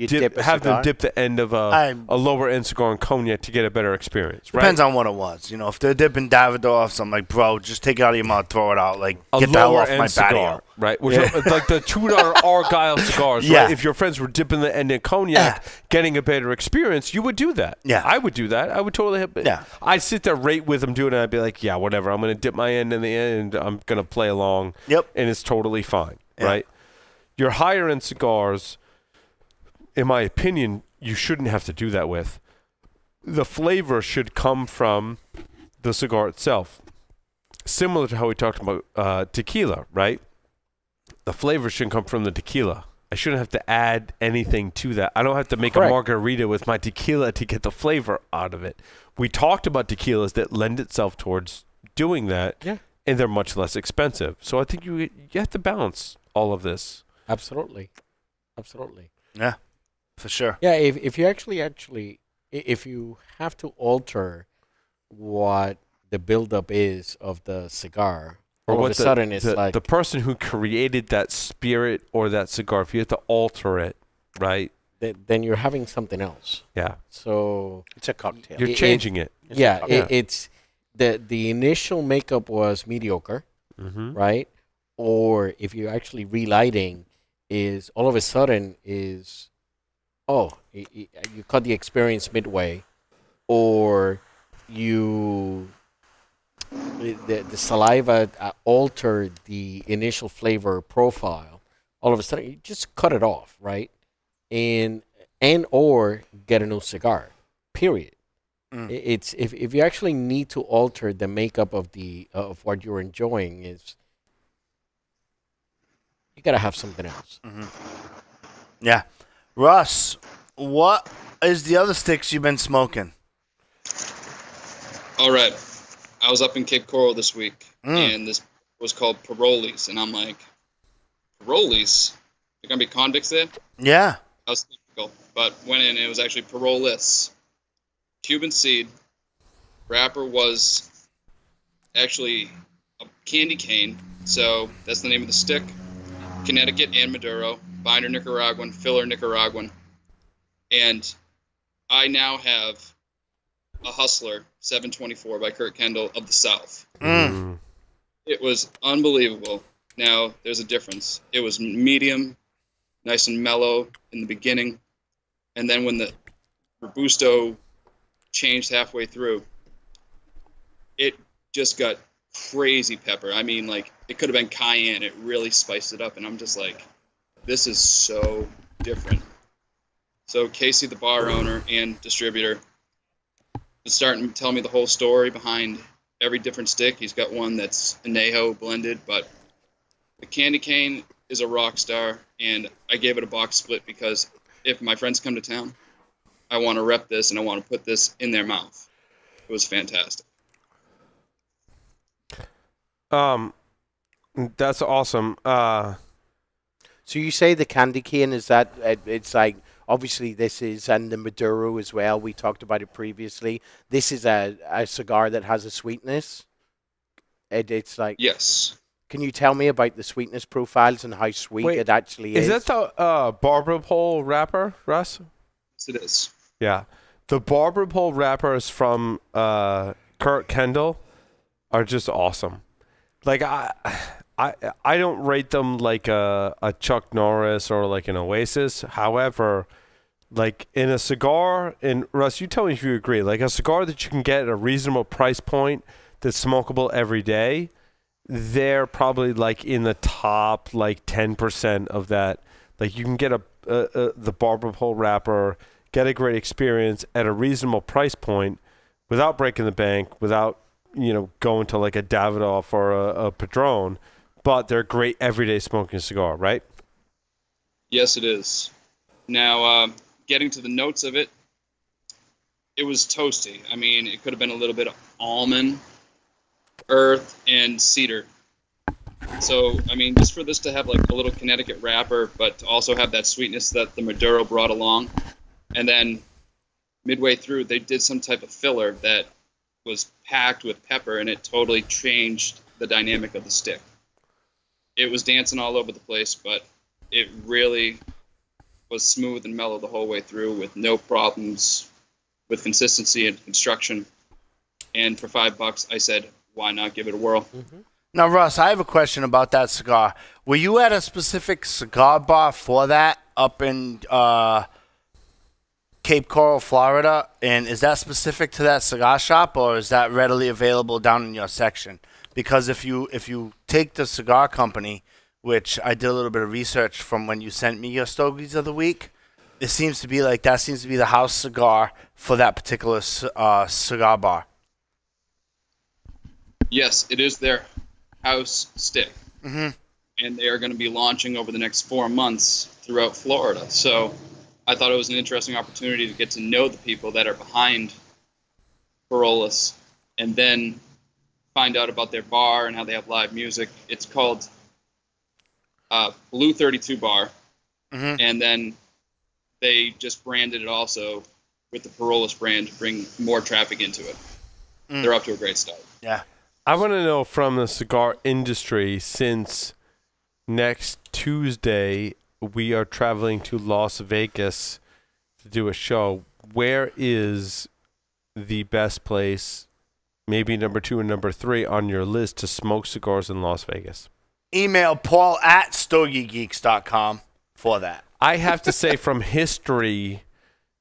have them dip the end of a lower-end cigar in cognac to get a better experience, right? Depends on what it was. You know, if they're dipping Davidoffs, I'm like, bro, just take it out of your mouth, throw it out. Like, get that off my cigar, right? Which are, like the $2 Argyle cigars, right? If your friends were dipping the end in cognac, getting a better experience, you would do that. Yeah. I would do that. I would totally have it. Yeah. I'd sit there right with them doing it, and I'd be like, yeah, whatever. I'm going to dip my end in the end. I'm going to play along. Yep. And it's totally fine, right? Your higher-end cigars... in my opinion, you shouldn't have to do that with. The flavor should come from the cigar itself. Similar to how we talked about tequila, right? The flavor shouldn't come from the tequila. I shouldn't have to add anything to that. I don't have to make a margarita with my tequila to get the flavor out of it. We talked about tequilas that lend itself towards doing that, and they're much less expensive. So I think you have to balance all of this. Absolutely. Absolutely. Yeah. For sure. Yeah, if you if you have to alter what the buildup is of the cigar, or all of a sudden it's like... the person who created that spirit or that cigar, if you have to alter it, right? Then you're having something else. Yeah. So... it's a cocktail. You're changing it. It's the initial makeup was mediocre, right? or if you're actually relighting, is all of a sudden is, oh, you cut the experience midway, or you the saliva altered the initial flavor profile. All of a sudden, you just cut it off, right? And or get a new cigar. Period. Mm. It's if you actually need to alter the makeup of the of what you're enjoying, is you gotta have something else. Mm-hmm. Yeah, Russ, what is the other sticks you've been smoking? All right, I was up in Cape Coral this week, and this was called Parolis, and I'm like, Parolis? They're gonna be convicts there? Yeah. I was skeptical, but went in and it was actually Parolis. Cuban seed. Wrapper was actually a candy cane, so that's the name of the stick. Connecticut and Maduro, binder Nicaraguan, filler Nicaraguan, and I now have a Hustler 724 by Kurt Kendall of the South. Mm. It was unbelievable. Now there's a difference. It was medium, nice and mellow in the beginning, and then when the Robusto changed halfway through, it just got crazy pepper. I mean, like, it could have been cayenne. It really spiced it up, and I'm just like, this is so different. So Casey, the bar owner and distributor, is starting to tell me the whole story behind every different stick. He's got one that's Añejo blended, but the candy cane is a rock star, and I gave it a box split because if my friends come to town, I want to rep this, and I want to put this in their mouth. It was fantastic. That's awesome. So you say the candy cane is that it's like, obviously this is, and the Maduro as well. We talked about it previously. This is a cigar that has a sweetness. It's like, yes. Can you tell me about the sweetness profiles and how sweet it actually is? Is that the Barbara Pole wrapper, Russ? Yes, it is. Yeah, the Barbara Pole wrappers from Kurt Kendall are just awesome. Like I don't rate them like a Chuck Norris or like an Oasis. However, like in a cigar, and Russ, you tell me if you agree, like a cigar that you can get at a reasonable price point that's smokable every day, they're probably like in the top like 10% of that. Like you can get the Barbara Pole wrapper, get a great experience at a reasonable price point without breaking the bank, without, you know, going to like a Davidoff or a Padron, but they're great everyday smoking cigar, right? Yes, it is. Now, getting to the notes of it, it was toasty. I mean, it could have been a little bit of almond, earth, and cedar. So, I mean, just for this to have like a little Connecticut wrapper, but to also have that sweetness that the Maduro brought along. And then midway through, they did some type of filler that was packed with pepper, and it totally changed the dynamic of the stick. It was dancing all over the place, but it really was smooth and mellow the whole way through with no problems with consistency and construction. And for $5, I said, why not give it a whirl? Mm-hmm. Now, Russ, I have a question about that cigar. Were you at a specific cigar bar for that up in Cape Coral, Florida? And is that specific to that cigar shop, or is that readily available down in your section? Because if you take the cigar company, which I did a little bit of research from when you sent me your Stogies of the Week, it seems to be like that seems to be the house cigar for that particular cigar bar. Yes, it is their house stick. Mm-hmm. And they are going to be launching over the next 4 months throughout Florida. So I thought it was an interesting opportunity to get to know the people that are behind Parolis and then find out about their bar and how they have live music. It's called Blue 32 Bar. Mm-hmm. And then they just branded it also with the Parolis brand to bring more traffic into it. Mm. They're up to a great start. Yeah. I want to know from the cigar industry, since next Tuesday we are traveling to Las Vegas to do a show, where is the best place, maybe number 2 and number 3 on your list, to smoke cigars in Las Vegas? email Paul at StogieGeeks.com for that. I have to say, from history,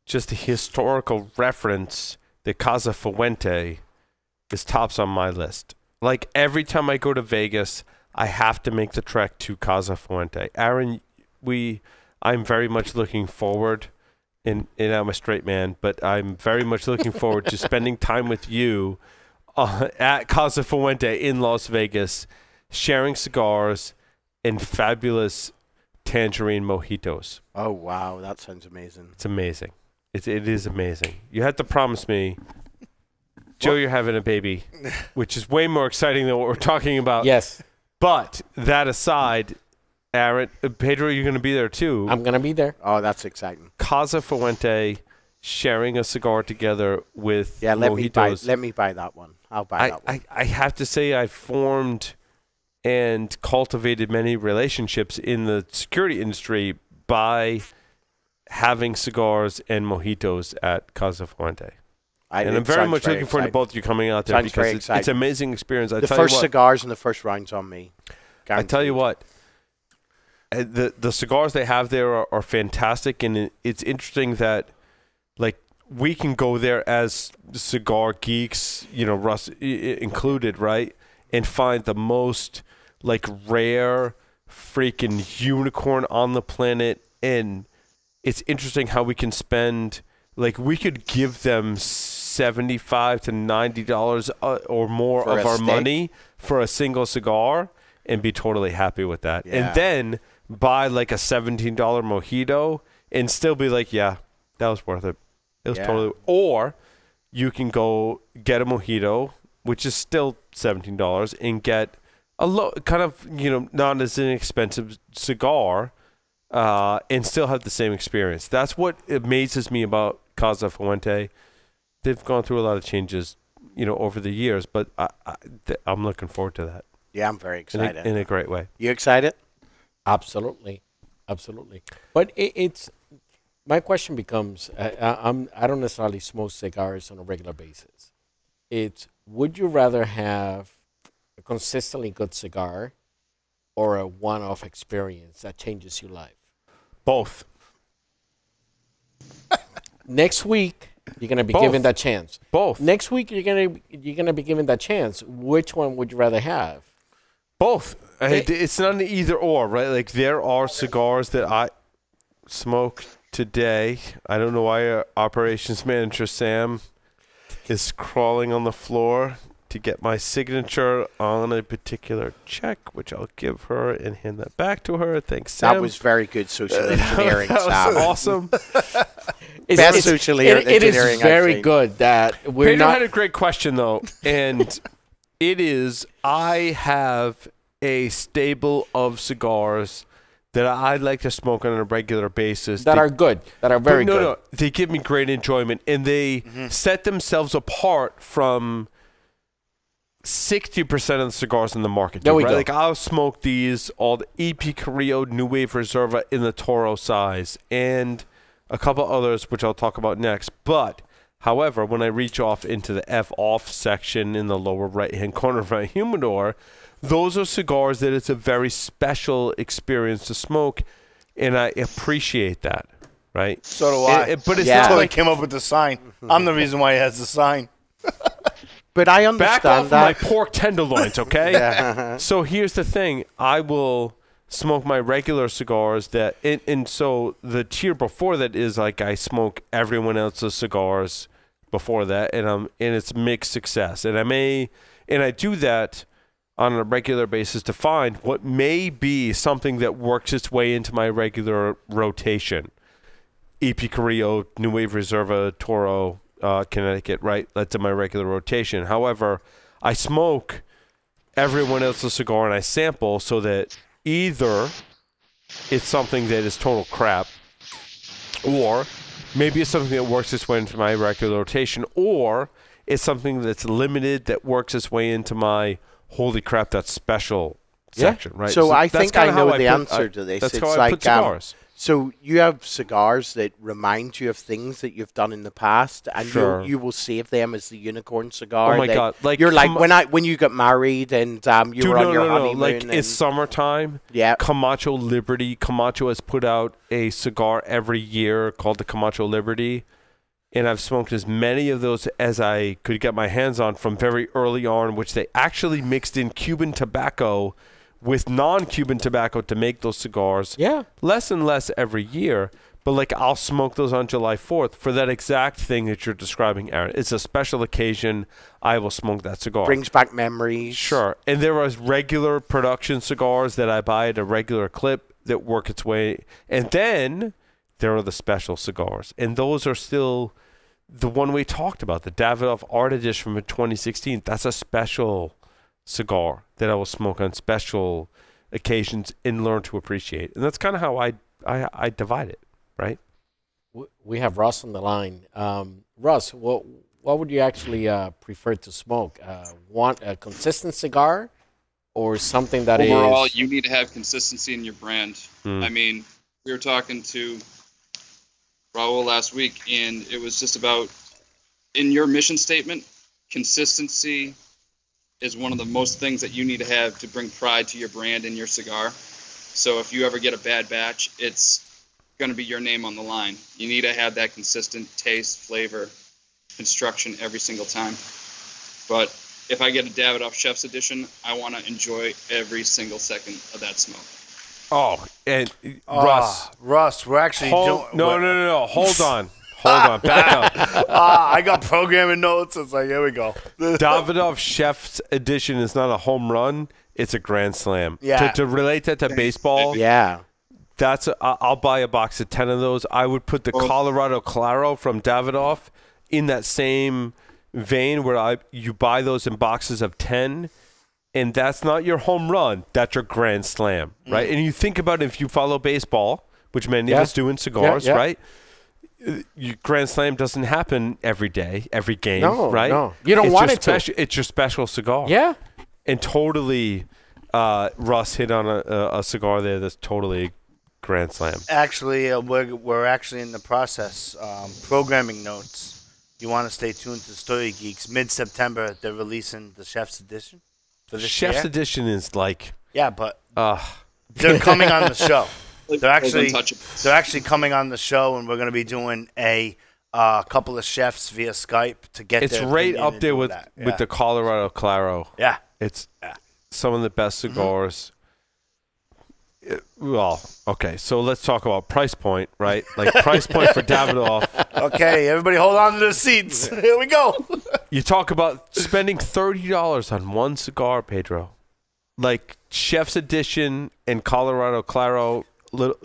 just a historical reference, the Casa Fuente is tops on my list. Like, every time I go to Vegas, I have to make the trek to Casa Fuente. Aaron, I'm very much looking forward, and I'm a straight man, but I'm very much looking forward to spending time with you at Casa Fuente in Las Vegas, sharing cigars and fabulous tangerine mojitos. Oh, wow. That sounds amazing. It's amazing. It is amazing. You have to promise me, Joe, you're having a baby, which is way more exciting than what we're talking about. Yes. But that aside, Aaron, Pedro, you're going to be there too. I'm going to be there. Oh, that's exciting. Casa Fuente, sharing a cigar together with mojitos. Yeah, let me buy that one. I'll buy that one. I have to say, I formed and cultivated many relationships in the security industry by having cigars and mojitos at Casa Fuente. And I'm very much looking forward to both of you coming out there because it's an amazing experience. The first cigars and the first rounds on me. I tell you what, the cigars they have there are fantastic, and it's interesting that, like, we can go there as cigar geeks, you know, Russ included, right, and find the most, like, rare freaking unicorn on the planet. And it's interesting how we can spend, like, we could give them $75 to $90 or more of our money for a single cigar and be totally happy with that. Yeah. And then buy, like, a $17 mojito and still be like, yeah, that was worth it. It was totally. Or you can go get a mojito, which is still $17, and get a kind of, you know, not as inexpensive cigar, and still have the same experience. That's what amazes me about Casa Fuente. They've gone through a lot of changes, you know, over the years, but I'm looking forward to that. Yeah, I'm very excited in a great way. You excited? Absolutely, absolutely. But it's my question becomes: I don't necessarily smoke cigars on a regular basis. It's, would you rather have a consistently good cigar or a one-off experience that changes your life? Both. Next week, you're going to be given that chance. Both. Next week, you're going to be given that chance. Which one would you rather have? Both. It's not an either or, right? Like, there are cigars that I smoke today. I don't know why our operations manager, Sam, is crawling on the floor to get my signature on a particular check, which I'll give her and hand that back to her. Thanks, Sam. That was very good social engineering. That was awesome. Best social engineering. It is very good that we're Pedro had a great question, though, and it is, I have a stable of cigars that I like to smoke on a regular basis. That are good. That are very good. No, they give me great enjoyment, and they set themselves apart from 60% of the cigars in the market. There we go. Like, I'll smoke these all, E.P. Carrillo New Wave Reserva in the Toro size, and a couple others, which I'll talk about next. But, however, when I reach off into the F-off section in the lower right-hand corner of my humidor, those are cigars that it's a very special experience to smoke, and I appreciate that, right? So do I. But it's not like I came up with the sign. I'm the reason why he has the sign. But I understand that. Back off my pork tenderloins, okay? Yeah. So here's the thing. I will smoke my regular cigars that – and so the tier before that is, like, I smoke everyone else's cigars before that, and it's mixed success. And I do that on a regular basis to find what may be something that works its way into my regular rotation. E.P. Carrillo, New Wave Reserva, Toro, Connecticut, right? That's in my regular rotation. However, I smoke everyone else's cigar and I sample, so that either it's something that is total crap, or maybe it's something that works its way into my regular rotation, or it's something that's limited that works its way into my holy crap, that's special section, right? So I think I know the answer to this. That's how I put cigars. So you have cigars that remind you of things that you've done in the past, and sure, you will save them as the unicorn cigar. Oh my God! Like you're like when you got married and you were on your honeymoon. Like it's summertime. Yeah. Camacho Liberty. Camacho has put out a cigar every year called the Camacho Liberty, and I've smoked as many of those as I could get my hands on from very early on, which they actually mixed in Cuban tobacco with non-Cuban tobacco to make those cigars. Yeah. Less and less every year. But, like, I'll smoke those on July 4th for that exact thing that you're describing, Aaron. It's a special occasion. I will smoke that cigar. Brings back memories. Sure. And there are regular production cigars that I buy at a regular clip that work its way. And then there are the special cigars. And those are still the one we talked about, the Davidoff Art Edition from 2016. That's a special cigar that I will smoke on special occasions and learn to appreciate. And that's kind of how I divide it, right? We have Russ on the line. Russ, what would you actually prefer to smoke? Want a consistent cigar or something that overall, is... Overall, you need to have consistency in your brand. Mm. I mean, we were talking to Raul last week, and it was just about, in your mission statement, consistency is one of the most things that you need to have to bring pride to your brand and your cigar. So if you ever get a bad batch, it's going to be your name on the line. You need to have that consistent taste, flavor, construction every single time. But if I get a Davidoff Chef's Edition, I want to enjoy every single second of that smoke. Oh, and Russ, we're actually no. Hold on. Hold on, back up. I got programming notes. It's like, here we go. Davidoff Chef's Edition is not a home run. It's a grand slam. Yeah. To relate that to baseball, yeah, that's a, I'll buy a box of 10 of those. I would put the Colorado Claro from Davidoff in that same vein where you buy those in boxes of 10, and that's not your home run. That's your grand slam, right? Mm. And you think about it, if you follow baseball, which many of us do in cigars, right? Your grand slam doesn't happen every day, every game, right? No, you don't want it to. It's your special cigar. Yeah. And totally, Russ hit on a cigar there that's totally grand slam. Actually, we're actually in the process. Programming notes. You want to stay tuned to Stogie Geeks. Mid-September, they're releasing the Chef's Edition. For this Chef's Edition is like... Yeah, but they're coming on the show. They're actually coming on the show, and we're going to be doing a couple of chefs via Skype to get. It's right up there with the Colorado Claro. Yeah, it's some of the best cigars. Mm-hmm. Well, okay, so let's talk about price point, right? Like price point for Davidoff. Okay, everybody, hold on to the seats. Here we go. You talk about spending $30 on one cigar, Pedro. Like Chef's Edition and Colorado Claro.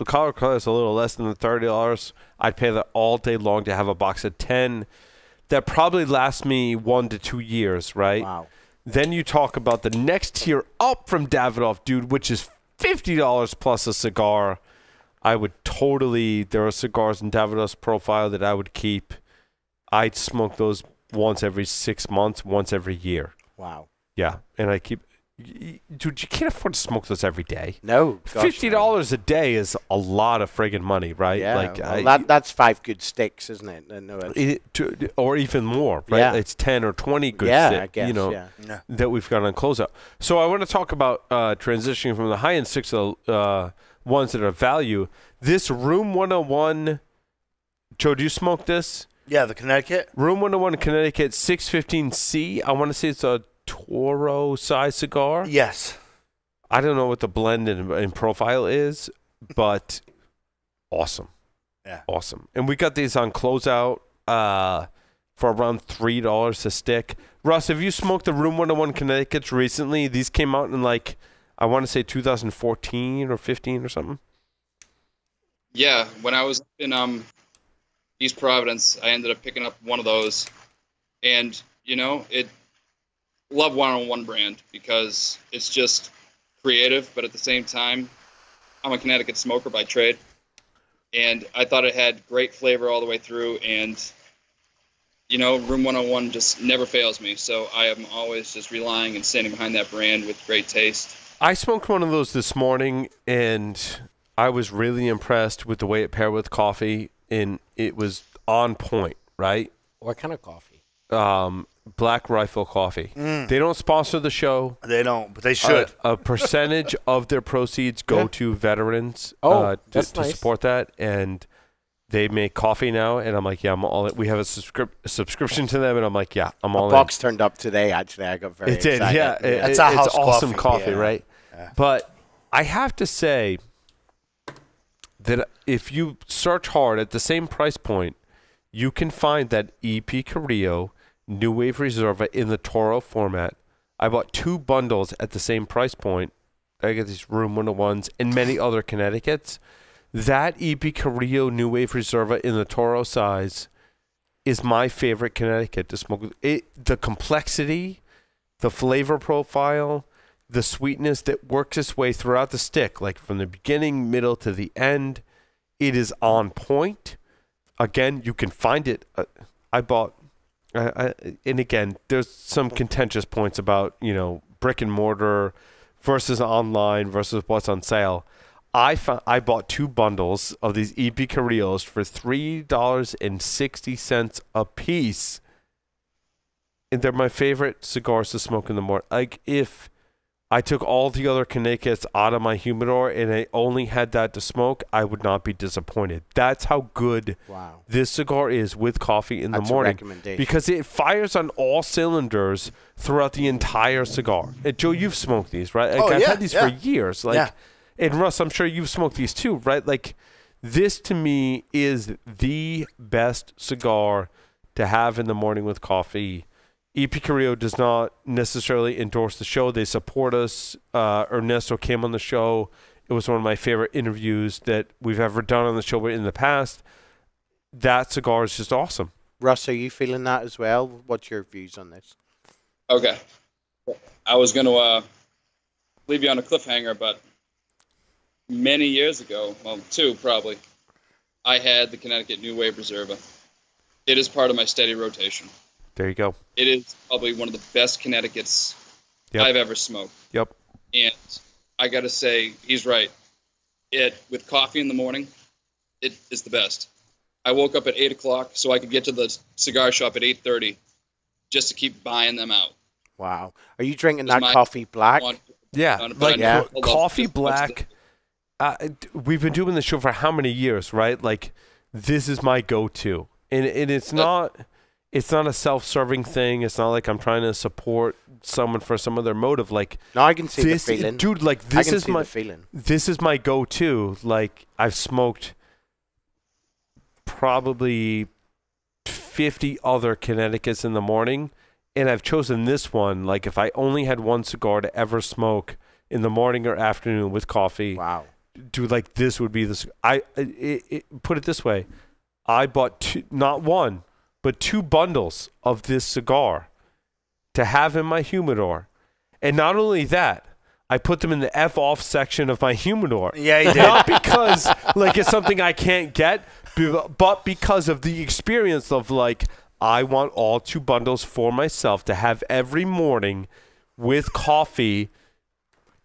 Colorado Claro is a little less than the $30. I'd pay that all day long to have a box of 10. That probably lasts me 1 to 2 years, right? Wow. Then you talk about the next tier up from Davidoff, dude, which is $50 plus a cigar. I would totally... There are cigars in Davidoff's profile that I would keep. I'd smoke those once every 6 months, once every year. Wow. Yeah, and I keep... Dude, you can't afford to smoke those every day. No. Gosh, $50 a day is a lot of friggin' money, right? Yeah. Like, well, that's 5 good sticks, isn't it? No, or even more, right? Yeah. It's 10 or 20 good sticks, I guess, you know, that we've got on closeout. So I want to talk about transitioning from the high-end sticks to the ones that are value. This Room 101, Joe, do you smoke this? Yeah, the Connecticut. Room 101 Connecticut 615C. I want to say it's a Toro size cigar. Yes. I don't know what the blend and profile is, but awesome. Yeah. Awesome. And we got these on closeout for around $3 a stick. Russ, have you smoked the Room 101 Connecticut's recently? These came out in like, I want to say 2014 or 15 or something. Yeah. When I was in East Providence, I ended up picking up one of those. And, you know, it... Love 101 brand because it's just creative, but at the same time, I'm a Connecticut smoker by trade, and I thought it had great flavor all the way through. And, you know, Room 101 just never fails me, so I am always just relying and standing behind that brand with great taste. I smoked one of those this morning, and I was really impressed with the way it paired with coffee, and it was on point, right? What kind of coffee? Black Rifle Coffee. Mm. They don't sponsor the show. They don't, but they should. A percentage of their proceeds go to veterans to support that, and they make coffee now. And I'm like, yeah, I'm all in. We have a subscription to them, and I'm like, yeah, I'm all in. The box turned up today. Actually, I got very excited. It did, yeah. It's awesome coffee, right? Yeah. But I have to say that if you search hard at the same price point, you can find that E.P. Carrillo New Wave Reserva in the Toro format. I bought 2 bundles at the same price point. I got these Room 101s and many other Connecticuts. That E.P. Carrillo New Wave Reserva in the Toro size is my favorite Connecticut to smoke. The complexity, the flavor profile, the sweetness that works its way throughout the stick, like from the beginning, middle to the end. It is on point. Again, you can find it. I bought... and again, there's some contentious points about, you know, brick and mortar versus online versus what's on sale. I bought 2 bundles of these E.P. Carrillos for $3.60 a piece, and they're my favorite cigars to smoke in the morning. Like, if I took all the other Connecticut's out of my humidor and I only had that to smoke, I would not be disappointed. That's how good this cigar is with coffee in the morning. Because it fires on all cylinders throughout the entire cigar. And Joe, you've smoked these, right? Like, I've had these for years. Like, and Russ, I'm sure you've smoked these too, right? Like, this to me is the best cigar to have in the morning with coffee. E.P. Carrillo does not necessarily endorse the show. They support us. Ernesto came on the show. It was one of my favorite interviews that we've ever done on the show in the past. That cigar is just awesome. Russ, are you feeling that as well? What's your views on this? Okay. I was going to leave you on a cliffhanger, but many years ago, well, 2 probably, I had the Connecticut New Wave Reserva. It is part of my steady rotation. There you go. It is probably one of the best Connecticut's I've ever smoked. Yep. And I got to say, he's right. With coffee in the morning, it is the best. I woke up at 8 o'clock so I could get to the cigar shop at 8:30 just to keep buying them out. Wow. Are you drinking that coffee black? Yeah. Like, coffee black. We've been doing this show for how many years, right? Like, this is my go-to. And it's not... It's not a self-serving thing. It's not like I'm trying to support someone for some other motive. Like, no, I can see this, the feeling, dude. Like, this is my feeling. This is my go-to. Like, I've smoked probably 50 other Connecticut's in the morning, and I've chosen this one. Like, if I only had one cigar to ever smoke in the morning or afternoon with coffee, dude, like, this would be the. Put it this way, I bought 2, not one, but 2 bundles of this cigar to have in my humidor. And not only that, I put them in the F-off section of my humidor. Yeah, you did. Not because, like, it's something I can't get, but because of the experience of, like, I want all 2 bundles for myself to have every morning with coffee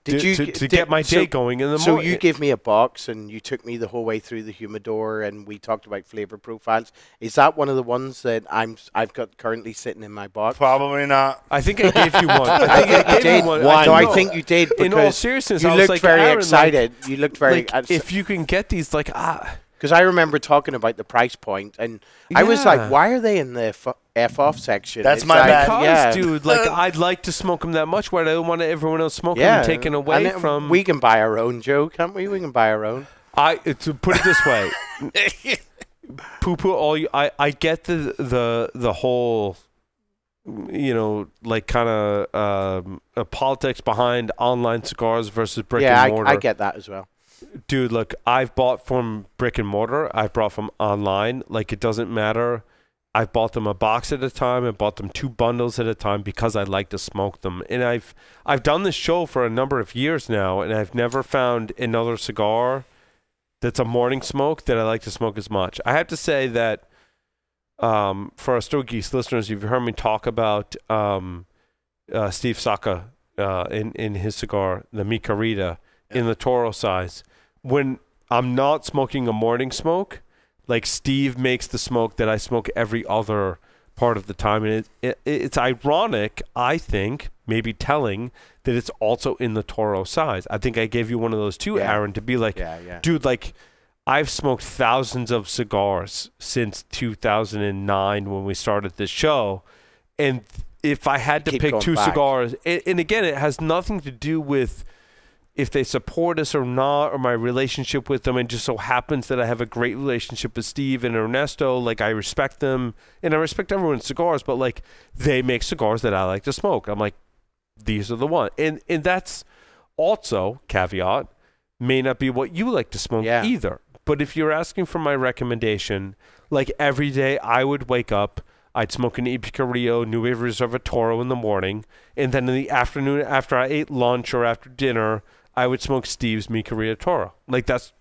to get my day going in the morning. So you gave me a box and you took me the whole way through the humidor, and we talked about flavor profiles. Is that one of the ones that I've got currently sitting in my box? Probably not. I think I gave you one. I think I gave you one. No, I think you did. In all seriousness, I was like, Aaron, like, you looked very excited. You looked very. If you can get these, like, because I remember talking about the price point, and I was like, why are they in the F-off section? That's my bad. Because, dude, like, I'd like to smoke them that much, where I don't want everyone else smoking them taken away from... We can buy our own, Joe, can't we? We can buy our own. To put it this way, poo-poo all you... I get the whole, you know, like, kind of politics behind online cigars versus brick and mortar. Yeah, I get that as well. Dude, look, I've bought from brick and mortar. I've bought from online. Like, it doesn't matter... I bought them a box at a time. I bought them 2 bundles at a time because I like to smoke them. And I've done this show for a number of years now, and I've never found another cigar that's a morning smoke that I like to smoke as much. I have to say that for our Stogies listeners, you've heard me talk about Steve Saka in his cigar, the Micarita, in the Toro size. When I'm not smoking a morning smoke. Like Steve makes the smoke that I smoke every other part of the time. And it's ironic, I think, maybe telling that it's also in the Toro size. I think I gave you one of those too, yeah. Aaron, to be like, dude, like I've smoked thousands of cigars since 2009 when we started this show. And if I had to pick two cigars, and again, it has nothing to do with if they support us or not, or my relationship with them. It just so happens that I have a great relationship with Steve and Ernesto. Like, I respect them, and I respect everyone's cigars, but, like, they make cigars that I like to smoke. I'm like, these are the one. And that's also, caveat, may not be what you like to smoke either. But if you're asking for my recommendation, like, every day I would wake up, I'd smoke an E.P. Carrillo New Wave Reserva Toro in the morning, and then in the afternoon after I ate lunch or after dinner, I would smoke Steve's Mi Carrillo Toro. Like, that's,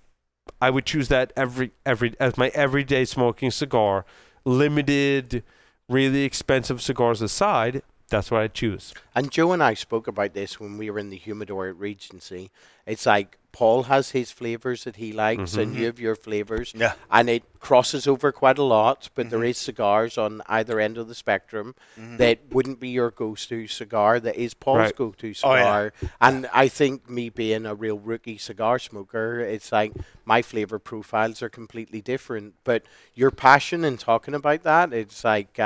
I would choose that every as my everyday smoking cigar. Limited, really expensive cigars aside, that's what I choose. And Joe and I spoke about this when we were in the humidor at Regency. It's like Paul has his flavors that he likes, and you have your flavors, and it crosses over quite a lot. But there is cigars on either end of the spectrum that wouldn't be your go-to cigar. That is Paul's go-to cigar. And I think, me being a real rookie cigar smoker, it's like my flavor profiles are completely different. But your passion in talking about that, it's like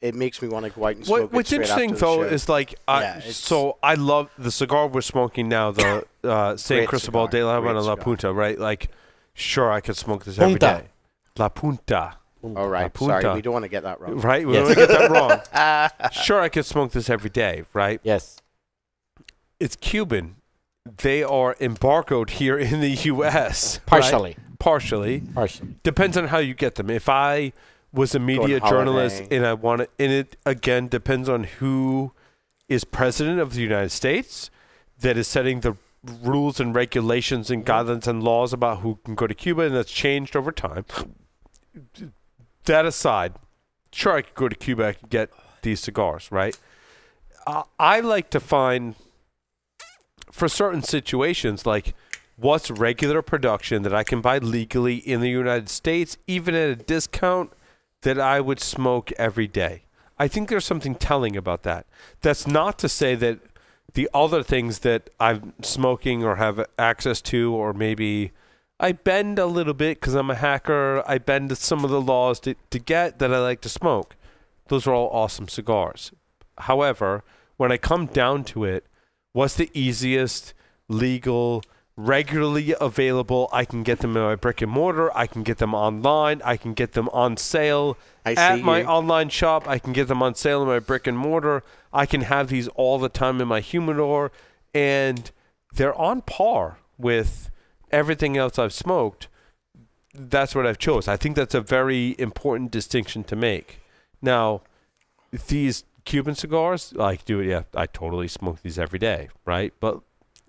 it makes me want to go out and smoke it. What's interesting, though, is like, so I love the cigar we're smoking now, the San Cristobal de la Habana La Punta, right? Like, sure, I could smoke this every day. La Punta. All right, sorry, we don't want to get that wrong. Right, we don't want to get that wrong. Sure, I could smoke this every day, right? Yes. It's Cuban. They are embargoed here in the U.S. Partially. Right? Partially. Depends on how you get them. If I was a media journalist, and I want to, and it again depends on who is president of the United States that is setting the rules and regulations and guidelines and laws about who can go to Cuba, and that's changed over time. That aside, sure, I could go to Cuba, I could get these cigars, right? I like to find, for certain situations, like, what's regular production that I can buy legally in the United States, even at a discount, that I would smoke every day. I think there's something telling about that. That's not to say that the other things that I'm smoking or have access to, or maybe I bend a little bit because I'm a hacker, I bend some of the laws to get that I like to smoke. Those are all awesome cigars. However, when I come down to it, what's the easiest, legal, regularly available? I can get them in my brick and mortar, I can get them online, I can get them on sale at my online shop, I can get them on sale in my brick and mortar, I can have these all the time in my humidor, and they're on par with everything else I've smoked. That's what I've chose. I think that's a very important distinction to make. Now, these Cuban cigars, like, dude, yeah, I totally smoke these every day, right? But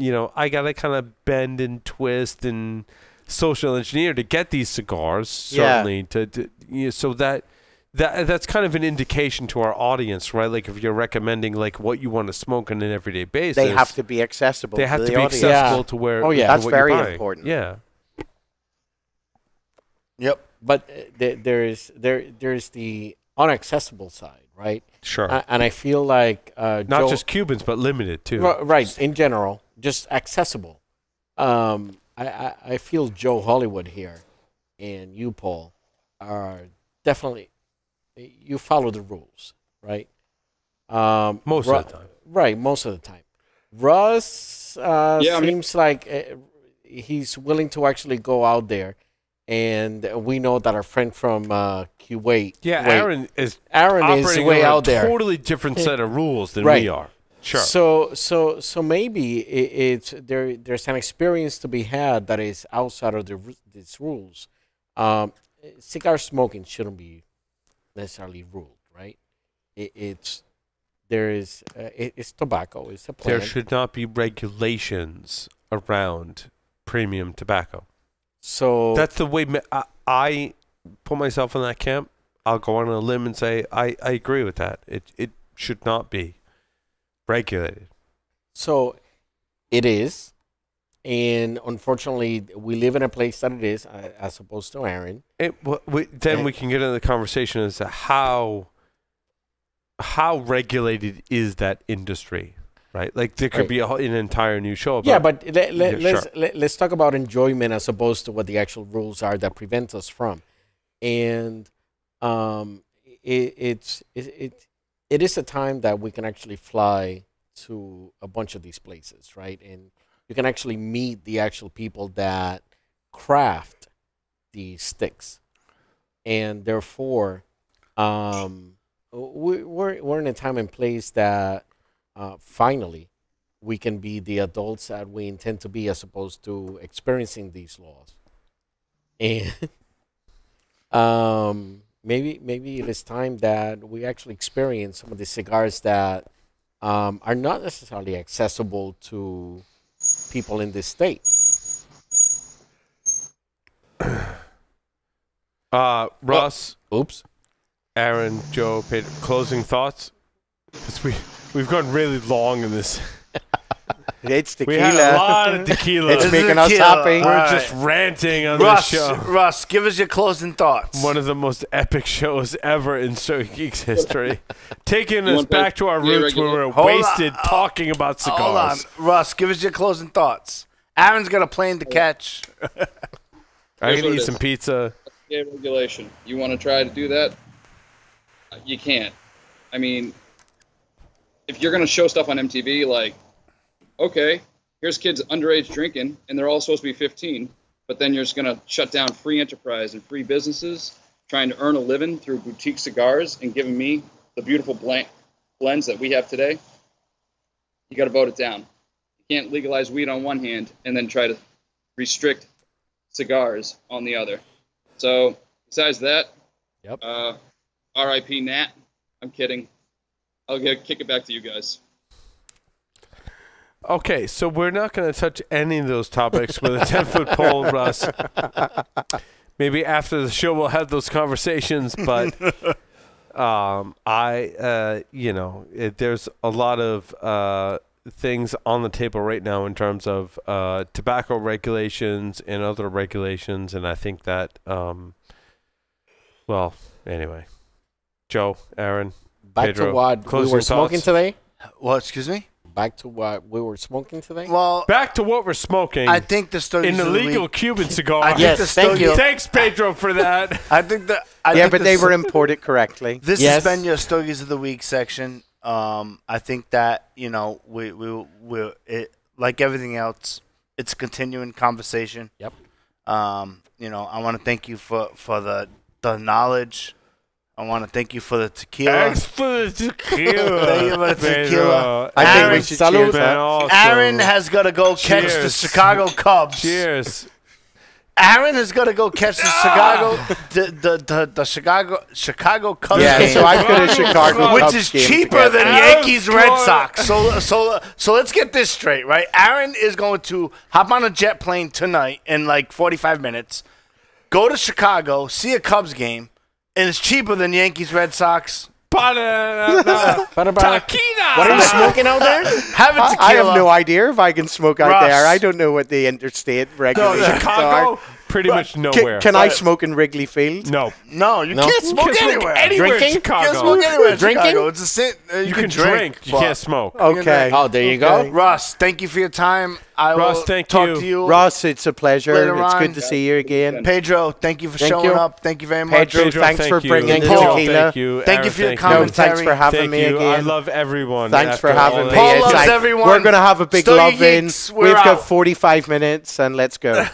you know, I got to kind of bend and twist and social engineer to get these cigars, certainly. To you know, so that's kind of an indication to our audience, right? Like, if you're recommending, like, what you want to smoke on an everyday basis, they have to be accessible. They have to be accessible to where. Oh yeah, that's very important. Yeah. Yep, but there's the unaccessible side, right? Sure. And I feel like not Joe, just Cubans, but limited too. Right, in general. Just accessible. I feel Joe Hollywood here and you, Paul, are definitely, you follow the rules, right? Most of the time. Right, most of the time. Russ seems like he's willing to actually go out there, and we know that our friend from Kuwait. Yeah, Aaron is way out there. Totally different set of rules than we are. Sure. So maybe there's an experience to be had that is outside of these rules. Cigar smoking shouldn't be necessarily ruled, right? It's tobacco. It's a plant. There should not be regulations around premium tobacco. So that's the way I put myself in that camp. I'll go on a limb and say I agree with that. It should not be regulated. So it is And unfortunately, we live in a place that it is, as opposed to Aaron. We can get into the conversation as to how regulated is that industry, right? Like there could be an entire new show about. Yeah, but let's talk about enjoyment as opposed to what the actual rules are that prevent us from. And it is a time that we can actually fly to a bunch of these places, right? And you can actually meet the actual people that craft these sticks, and therefore, we're in a time and place that finally we can be the adults that we intend to be, as opposed to experiencing these laws. And maybe it is time that we actually experience some of the cigars that are not necessarily accessible to people in this state. Russ, oops, Aaron, Joe, Pedro, closing thoughts. We've gone really long in this. It's tequila. We had a lot of tequila. It's making us happy. We're just ranting on this show. Russ, give us your closing thoughts. One of the most epic shows ever in Stogie Geeks history. Taking us back to our roots where we were wasted talking about cigars. Hold on. Russ, give us your closing thoughts. Aaron's got a plane to catch. I can eat some pizza. FDA regulation. You want to try to do that? You can't. I mean, if you're going to show stuff on MTV, like, okay, here's kids underage drinking, and they're all supposed to be 15, but then you're just going to shut down free enterprise and free businesses trying to earn a living through boutique cigars and giving me the beautiful blends that we have today. You got to vote it down. You can't legalize weed on one hand and then try to restrict cigars on the other. So besides that, yep. R.I.P. Nat. I'm kidding. I'll kick it back to you guys. Okay, so we're not going to touch any of those topics with a 10-foot pole, Russ. Maybe after the show we'll have those conversations, but you know, there's a lot of things on the table right now in terms of tobacco regulations and other regulations, and I think that, well, anyway. Joe, Aaron, back Pedro, to what we were smoking today? Well, excuse me? Back to what we were smoking today? Well, back to what we're smoking. I think the Stogie in illegal Cuban cigar. Yes, thank you. Thanks, Pedro, for that. I think that. Yeah, but they were imported correctly. This has been your Stogies of the Week section. I think that, you know, we like everything else, it's a continuing conversation. Yep. You know, I want to thank you for the knowledge. I want to thank you for the tequila. Thanks for the tequila. Thank you for the tequila. I think we should cheers. Aaron has got to go catch the Chicago Cubs. Cheers. Aaron has got to go catch the Chicago Cubs. Yeah, game. So I could Chicago which Cubs is cheaper than Yankees Red Sox. So let's get this straight, right? Aaron is going to hop on a jet plane tonight in like 45 minutes. Go to Chicago, see a Cubs game. And it's cheaper than Yankees, Red Sox. What are you smoking out there? Have a tequila. I have no idea if I can smoke out there. I don't know what the interstate regulations Chicago, are. Pretty much nowhere. Can I smoke in Wrigley Field? No. No, you can't smoke anywhere. Drinking? You can't smoke anywhere in Chicago. It's the same. You can drink. You can't smoke. Okay. Oh, there you go. Russ, thank you for your time. Russ, thank you. Talk to you. Russ, it's a pleasure. It's good to see you again. Pedro, thank you for showing up. Thank you very much. Pedro, thanks for bringing tequila. Thank you for your commentary. Thanks for having me again. I love everyone. Thanks for having me. Paul loves everyone. We're going to have a big love in. We've got 45 minutes, and let's go.